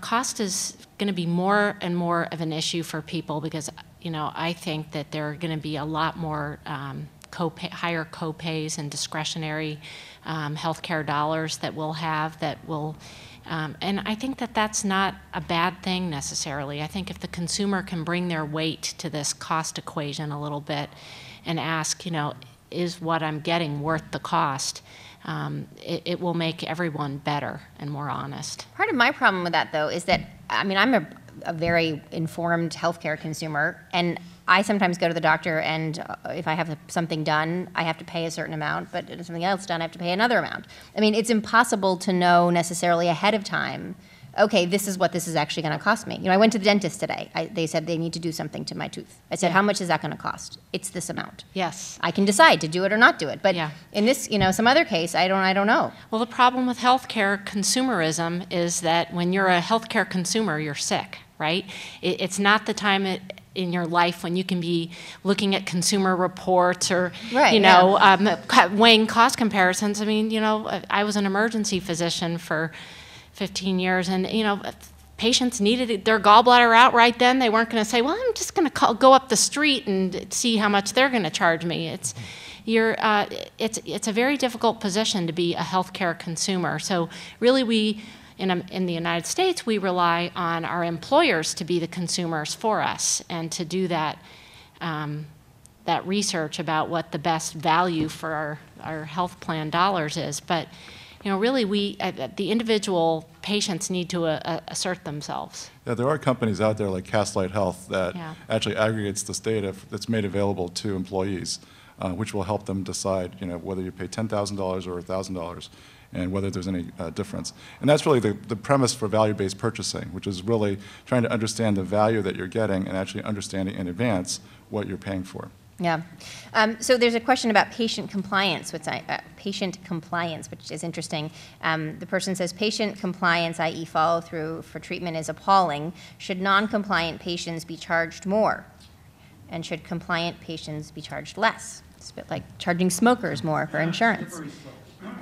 Cost is going to be more and more of an issue for people because, you know, I think that there are going to be a lot more higher co-pays and discretionary healthcare dollars that we'll have that will. And I think that that's not a bad thing necessarily. I think if the consumer can bring their weight to this cost equation a little bit and ask, you know, is what I'm getting worth the cost, it will make everyone better and more honest. Part of my problem with that, though, is that, I mean, I'm a very informed healthcare consumer, and I sometimes go to the doctor, and if I have something done, I have to pay a certain amount, but if something else done, I have to pay another amount. I mean, it's impossible to know necessarily ahead of time, okay, this is what this is actually going to cost me. You know, I went to the dentist today. They said they need to do something to my tooth. I said, yeah, how much is that going to cost? It's this amount. Yes. I can decide to do it or not do it. But yeah, in this, you know, some other case, I don't know. Well, the problem with healthcare consumerism is that when you're a healthcare consumer, you're sick, right? It's not the time in your life when you can be looking at consumer reports or, right, you know, yeah, weighing cost comparisons. I mean, you know, I was an emergency physician for 15 years and, you know, patients needed their gallbladder out right then. They weren't going to say, well, I'm just going to go up the street and see how much they're going to charge me. It's a very difficult position to be a healthcare consumer. So really in the United States, we rely on our employers to be the consumers for us and to do that research about what the best value for our health plan dollars is. But, you know, really, the individual patients need to assert themselves. Yeah, there are companies out there like Castlight Health that actually aggregates this data that's made available to employees, which will help them decide, you know, whether you pay $10,000 or $1,000. And whether there's any difference. And that's really the premise for value-based purchasing, which is really trying to understand the value that you're getting and actually understanding in advance what you're paying for. Yeah. So there's a question about patient compliance, which is interesting. The person says, patient compliance, i.e. follow-through for treatment, is appalling. Should non-compliant patients be charged more? And should compliant patients be charged less? It's a bit like charging smokers more for insurance.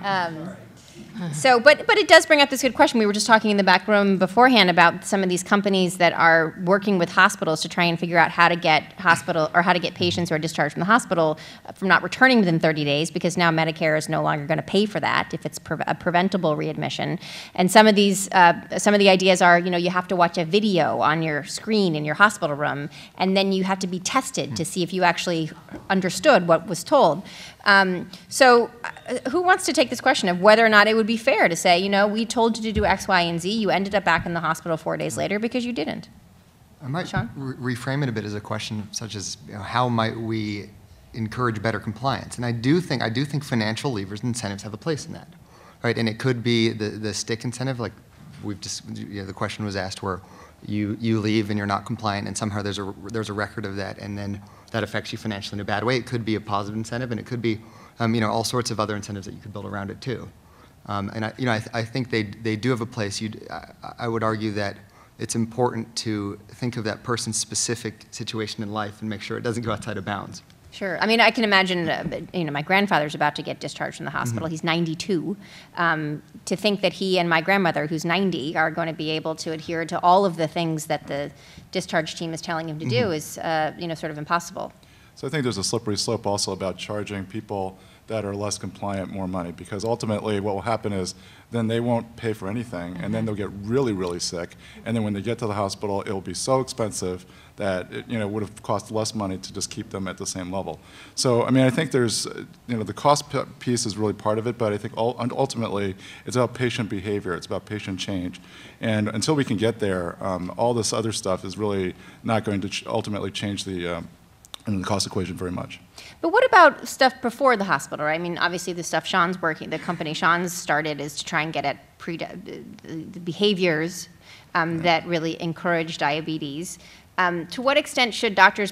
But it does bring up this good question. We were just talking in the back room beforehand about some of these companies that are working with hospitals to try and figure out how to get patients who are discharged from the hospital from not returning within 30 days because now Medicare is no longer going to pay for that if it's a preventable readmission. And some of these, some of the ideas are, you know, you have to watch a video on your screen in your hospital room, and then you have to be tested to see if you actually understood what was told. So who wants to take this question of whether or not it would be fair to say, you know, we told you to do X, Y, and Z, you ended up back in the hospital 4 days later because you didn't? I might reframe it a bit as a question such as, you know, how might we encourage better compliance? And I do think financial levers and incentives have a place in that, right? And it could be the stick incentive, like we've just, you know, the question was asked where you leave and you're not compliant, and somehow there's a record of that, and then that affects you financially in a bad way. It could be a positive incentive, and it could be, you know, all sorts of other incentives that you could build around it too. And I think they do have a place. I would argue that it's important to think of that person's specific situation in life and make sure it doesn't go outside of bounds. Sure. I mean, I can imagine, my grandfather's about to get discharged from the hospital. Mm-hmm. He's 92. To think that he and my grandmother, who's 90, are going to be able to adhere to all of the things that the discharge team is telling him to mm-hmm. do is, sort of impossible. So I think there's a slippery slope also about charging people that are less compliant more money, because ultimately what will happen is then they won't pay for anything, and then they'll get really, really sick, and then when they get to the hospital, it'll be so expensive that it, would have cost less money to just keep them at the same level. So, I mean, I think there's, the cost piece is really part of it, but I think ultimately it's about patient behavior, it's about patient change, and until we can get there, all this other stuff is really not going to ultimately change the cost equation very much. But what about stuff before the hospital, right? I mean, obviously the stuff the company Sean's started is to try and get at the behaviors that really encourage diabetes. To what extent should doctors,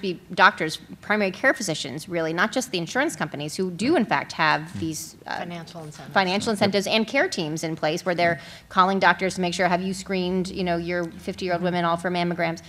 primary care physicians, really, not just the insurance companies who do in fact have these financial incentives and care teams in place where they're calling doctors to make sure, have you screened, your 50-year-old women all for mammograms?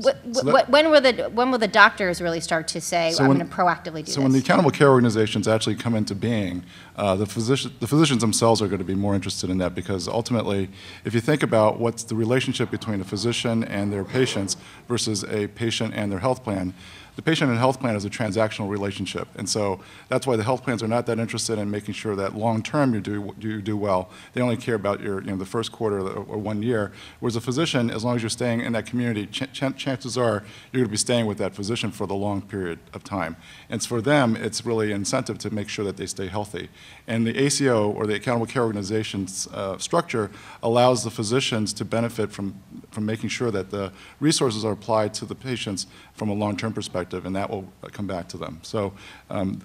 When will the doctors really start to say, well, I'm going to proactively do this? So when the accountable care organizations actually come into being, the physicians themselves are going to be more interested in that, because ultimately, if you think about what's the relationship between a physician and their patients versus a patient and their health plan, the patient and health plan is a transactional relationship, and so that's why the health plans are not that interested in making sure that long-term you do well. They only care about your the first quarter or 1 year. Whereas a physician, as long as you're staying in that community, chances are you're going to be staying with that physician for the long period of time. And for them, it's really an incentive to make sure that they stay healthy. And the ACO, or the Accountable Care Organization's structure, allows the physicians to benefit from making sure that the resources are applied to the patients from a long-term perspective. And that will come back to them. So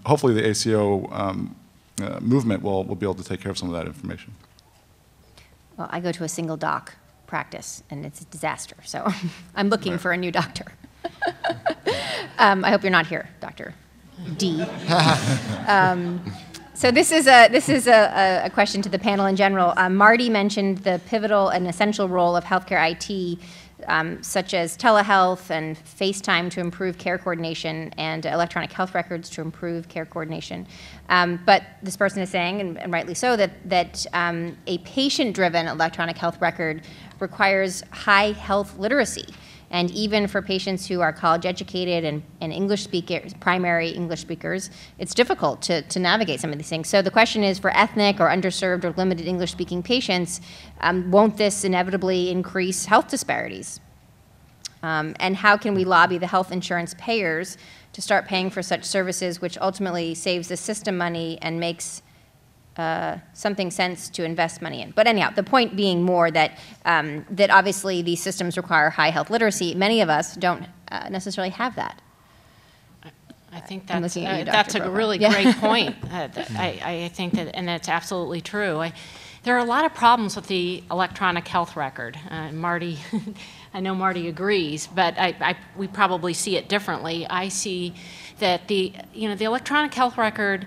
hopefully the ACO movement will be able to take care of some of that information. Well, I go to a single doc practice, and it's a disaster. So I'm looking for a new doctor. I hope you're not here, Dr. D. So this is a question to the panel in general. Marty mentioned the pivotal and essential role of healthcare IT, such as telehealth and FaceTime to improve care coordination and electronic health records to improve care coordination. But this person is saying, and rightly so, that a patient-driven electronic health record requires high health literacy. And even for patients who are college educated and primary English speakers, it's difficult to navigate some of these things. So the question is, for ethnic or underserved or limited English speaking patients, won't this inevitably increase health disparities? And how can we lobby the health insurance payers to start paying for such services, which ultimately saves the system money and makes something sense to invest money in? But anyhow, the point being more that that obviously these systems require high health literacy. Many of us don't necessarily have that. I think that's that's a really great point. I think that, and that's absolutely true. There are a lot of problems with the electronic health record. Marty, I know Marty agrees, but we probably see it differently. I see that the electronic health record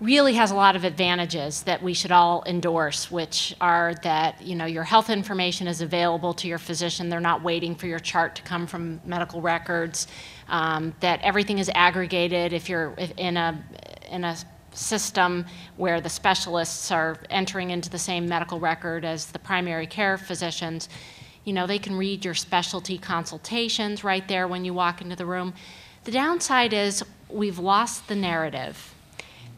really has a lot of advantages that we should all endorse, which are that your health information is available to your physician. They're not waiting for your chart to come from medical records. That everything is aggregated. If you're in a system where the specialists are entering into the same medical record as the primary care physicians, they can read your specialty consultations right there when you walk into the room. The downside is we've lost the narrative.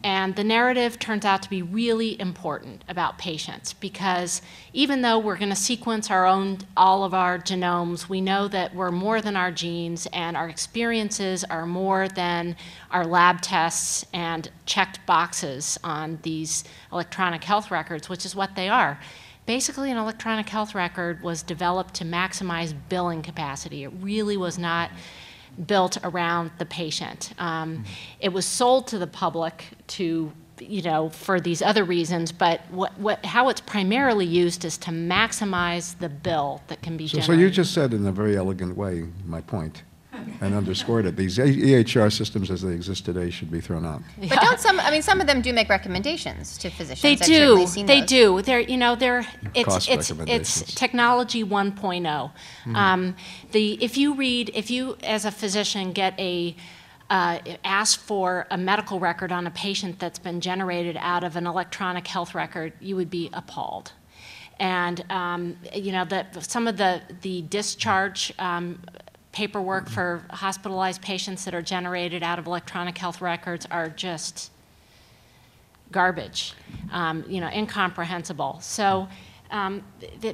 And the narrative turns out to be really important about patients, because even though we're going to sequence all of our genomes, we know that we're more than our genes, and our experiences are more than our lab tests and checked boxes on these electronic health records, which is what they are. Basically, an electronic health record was developed to maximize billing capacity. It really was not built around the patient. It was sold to the public for these other reasons, but how it's primarily used is to maximize the bill that can be generated. So you just said in a very elegant way my point. and underscored it. These EHR systems as they exist today should be thrown out. Yeah. But don't some, I mean, some of them do make recommendations to physicians. They do. They do. They're, you know, they're, it's technology 1.0. Mm-hmm. If you as a physician get a, ask for a medical record on a patient that's been generated out of an electronic health record, you would be appalled. And you know, some of the discharge paperwork for hospitalized patients that are generated out of electronic health records are just garbage, you know, incomprehensible. So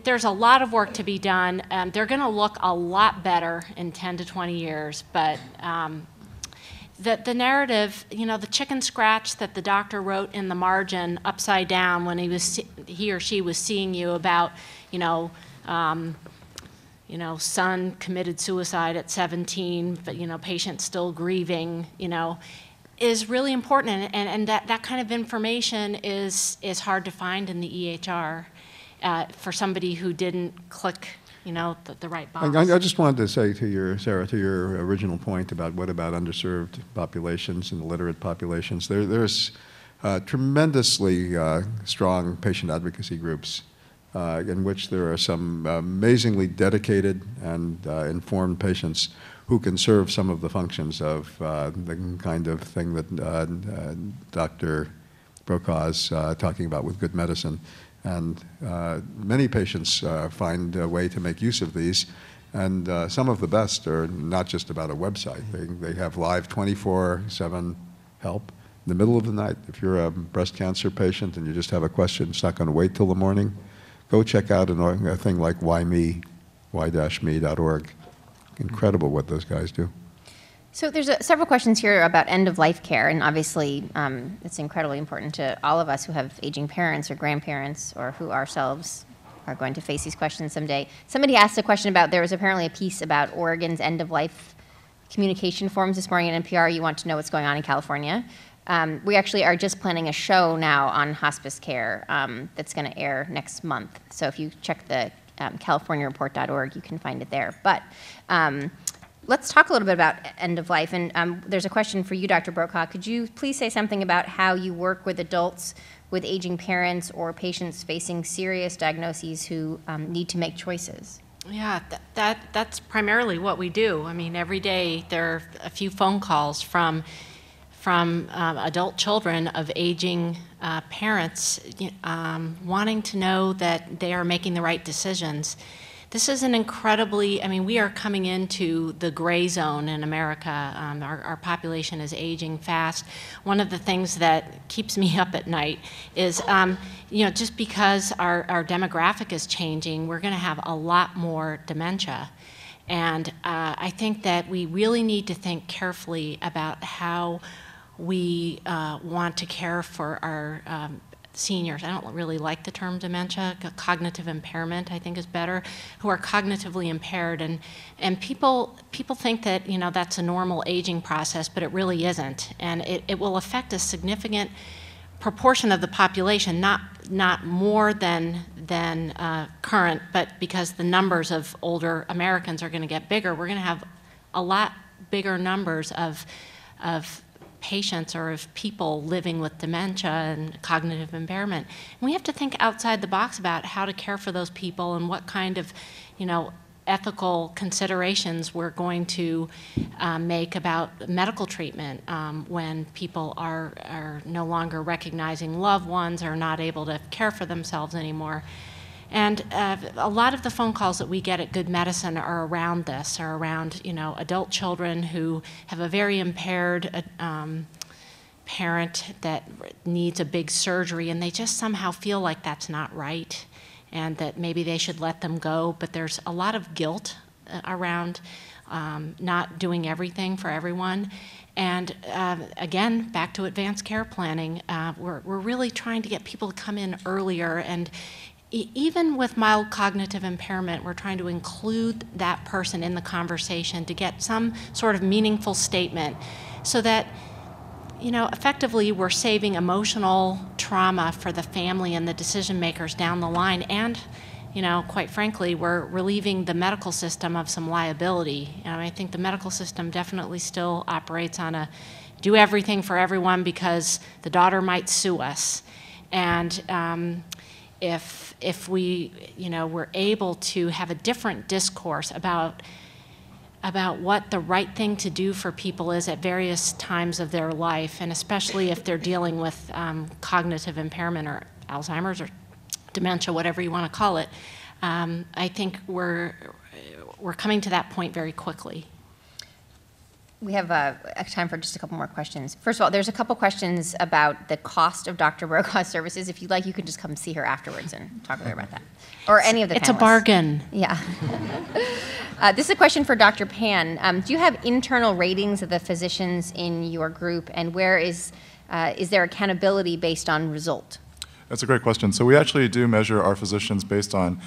there's a lot of work to be done. They're going to look a lot better in 10 to 20 years, but the narrative, you know, the chicken scratch that the doctor wrote in the margin upside down when he or she was seeing you about, you know, son committed suicide at 17, but, you know, patient still grieving, you know, is really important. And that kind of information is hard to find in the EHR for somebody who didn't click, you know, the right box. I just wanted to say to your, Sarah, to your original point about what about underserved populations and illiterate populations, there's tremendously strong patient advocacy groups in which there are some amazingly dedicated and informed patients who can serve some of the functions of the kind of thing that Dr. Brokaw is talking about with Good Medicine. And many patients find a way to make use of these, and some of the best are not just about a website. They have live 24/7 help in the middle of the night. If you're a breast cancer patient and you just have a question, it's not going to wait till the morning, go check out a thing like WhyMe, why-me.org. Incredible what those guys do. So there's several questions here about end-of-life care, and obviously it's incredibly important to all of us who have aging parents or grandparents or who ourselves are going to face these questions someday. Somebody asked a question about, there was apparently a piece about Oregon's end-of-life communication forms this morning at NPR. You want to know what's going on in California. We actually are just planning a show now on hospice care that's going to air next month. So if you check the CaliforniaReport.org, you can find it there. But let's talk a little bit about end of life, and there's a question for you, Dr. Brokaw. Could you please say something about how you work with adults with aging parents or patients facing serious diagnoses who need to make choices? Yeah, that's primarily what we do. I mean, every day there are a few phone calls from adult children of aging parents wanting to know that they are making the right decisions. This is an incredibly, I mean, we are coming into the gray zone in America. Our population is aging fast. One of the things that keeps me up at night is, you know, just because our demographic is changing, we're going to have a lot more dementia. And I think that we really need to think carefully about how we want to care for our seniors. I don't really like the term dementia. Cognitive impairment, I think, is better. Who are cognitively impaired, and people think that, you know, that's a normal aging process, but it really isn't, and it will affect a significant proportion of the population, not more than current, but because the numbers of older Americans are going to get bigger, we're going to have a lot bigger numbers of patients or of people living with dementia and cognitive impairment. And we have to think outside the box about how to care for those people and what kind of, you know, ethical considerations we're going to make about medical treatment when people are no longer recognizing loved ones or not able to care for themselves anymore. And a lot of the phone calls that we get at Good Medicine are around this, are around, you know, adult children who have a very impaired parent that needs a big surgery, and they just somehow feel like that's not right and that maybe they should let them go. But there's a lot of guilt around not doing everything for everyone. And again, back to advanced care planning, we're really trying to get people to come in earlier, and even with mild cognitive impairment, we're trying to include that person in the conversation to get some sort of meaningful statement so that, you know, effectively we're saving emotional trauma for the family and the decision makers down the line, and you know, quite frankly, we're relieving the medical system of some liability. And I think the medical system definitely still operates on a do everything for everyone because the daughter might sue us. And if we, you know, were able to have a different discourse about what the right thing to do for people is at various times of their life, and especially if they're dealing with cognitive impairment or Alzheimer's or dementia, whatever you want to call it, I think we're coming to that point very quickly. We have time for just a couple more questions. First of all, there's a couple questions about the cost of Dr. Brokaw's services. If you'd like, you can just come see her afterwards and talk to her about that, or any of the panelists. It's a bargain. Yeah. This is a question for Dr. Pan. Do you have internal ratings of the physicians in your group, and where is there accountability based on result? That's a great question. So we actually do measure our physicians based on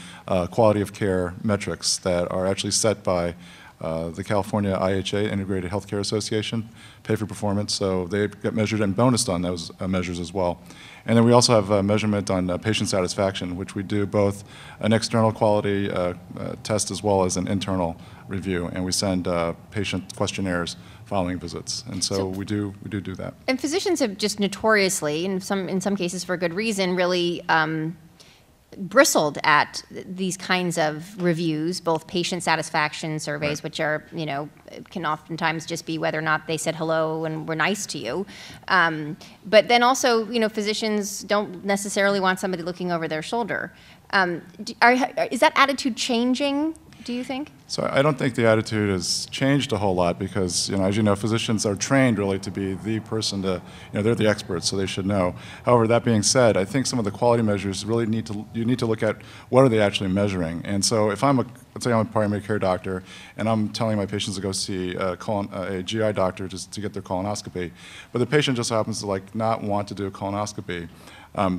quality of care metrics that are actually set by the California IHA, Integrated Healthcare Association, pay for performance. So they get measured and bonused on those measures as well. And then we also have a measurement on patient satisfaction, which we do both an external quality test as well as an internal review. And we send patient questionnaires following visits, and so we do that. And physicians have just notoriously, in some cases for good reason, really bristled at these kinds of reviews, both patient satisfaction surveys, right, which are, you know, can oftentimes just be whether or not they said hello and were nice to you. But then also, you know, physicians don't necessarily want somebody looking over their shoulder. Is that attitude changing, do you think? So I don't think the attitude has changed a whole lot because, you know, as you know, physicians are trained really to be the person to, you know, they're the experts, so they should know. However, that being said, I think some of the quality measures really you need to look at what are they actually measuring. And so if I'm let's say I'm a primary care doctor and I'm telling my patients to go see a GI doctor just to get their colonoscopy, but the patient just happens to like not want to do a colonoscopy,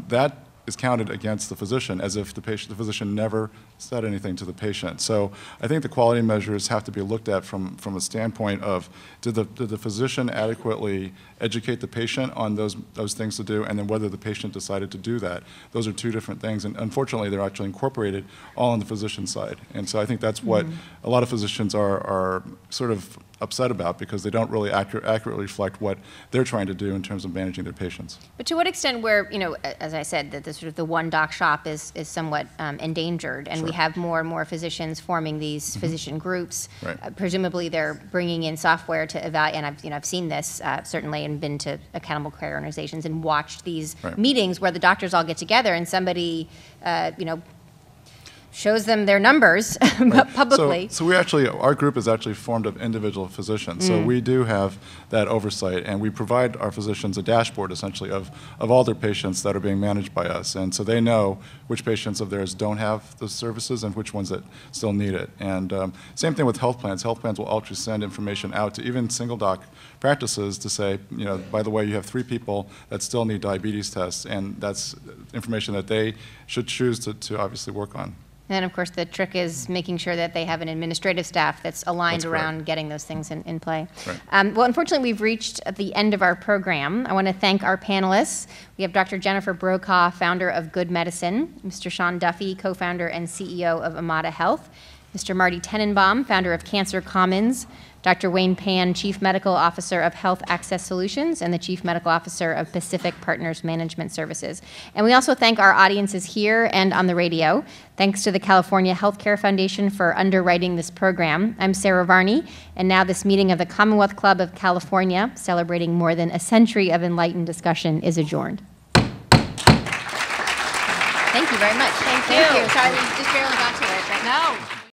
that is counted against the physician as if the physician never said anything to the patient. So I think the quality measures have to be looked at from a standpoint of did the physician adequately educate the patient on those things to do, and then whether the patient decided to do that. Those are two different things, and unfortunately they're actually incorporated all on the physician side. And so I think that's what a lot of physicians are sort of upset about, because they don't really accurately reflect what they're trying to do in terms of managing their patients. But to what extent, where, you know, as I said, that the sort of the one doc shop is somewhat endangered, and sure, we have more and more physicians forming these physician groups. Right. Presumably, they're bringing in software to evaluate, and I've seen this certainly, and been to accountable care organizations and watched these right meetings where the doctors all get together and somebody, you know, shows them their numbers publicly. So we actually, our group is actually formed of individual physicians. So we do have that oversight, and we provide our physicians a dashboard essentially of all their patients that are being managed by us. And so they know which patients of theirs don't have the services and which ones that still need it. And same thing with health plans. Health plans will actually send information out to even single doc practices to say, you know, by the way, you have 3 people that still need diabetes tests, and that's information that they should choose to obviously work on. And of course, the trick is making sure that they have an administrative staff that's aligned around getting those things in play. Right. Well, unfortunately, we've reached the end of our program. I want to thank our panelists. We have Dr. Jennifer Brokaw, founder of Good Medicine, Mr. Sean Duffy, co-founder and CEO of Omada Health, Mr. Marty Tenenbaum, founder of Cancer Commons, Dr. Wayne Pan, Chief Medical Officer of Health Access Solutions, and the Chief Medical Officer of Pacific Partners Management Services. And we also thank our audiences here and on the radio. Thanks to the California Healthcare Foundation for underwriting this program. I'm Sarah Varney, and now this meeting of the Commonwealth Club of California, celebrating more than a century of enlightened discussion, is adjourned. Thank you very much. Thank you. Sorry, we just barely got to it. No.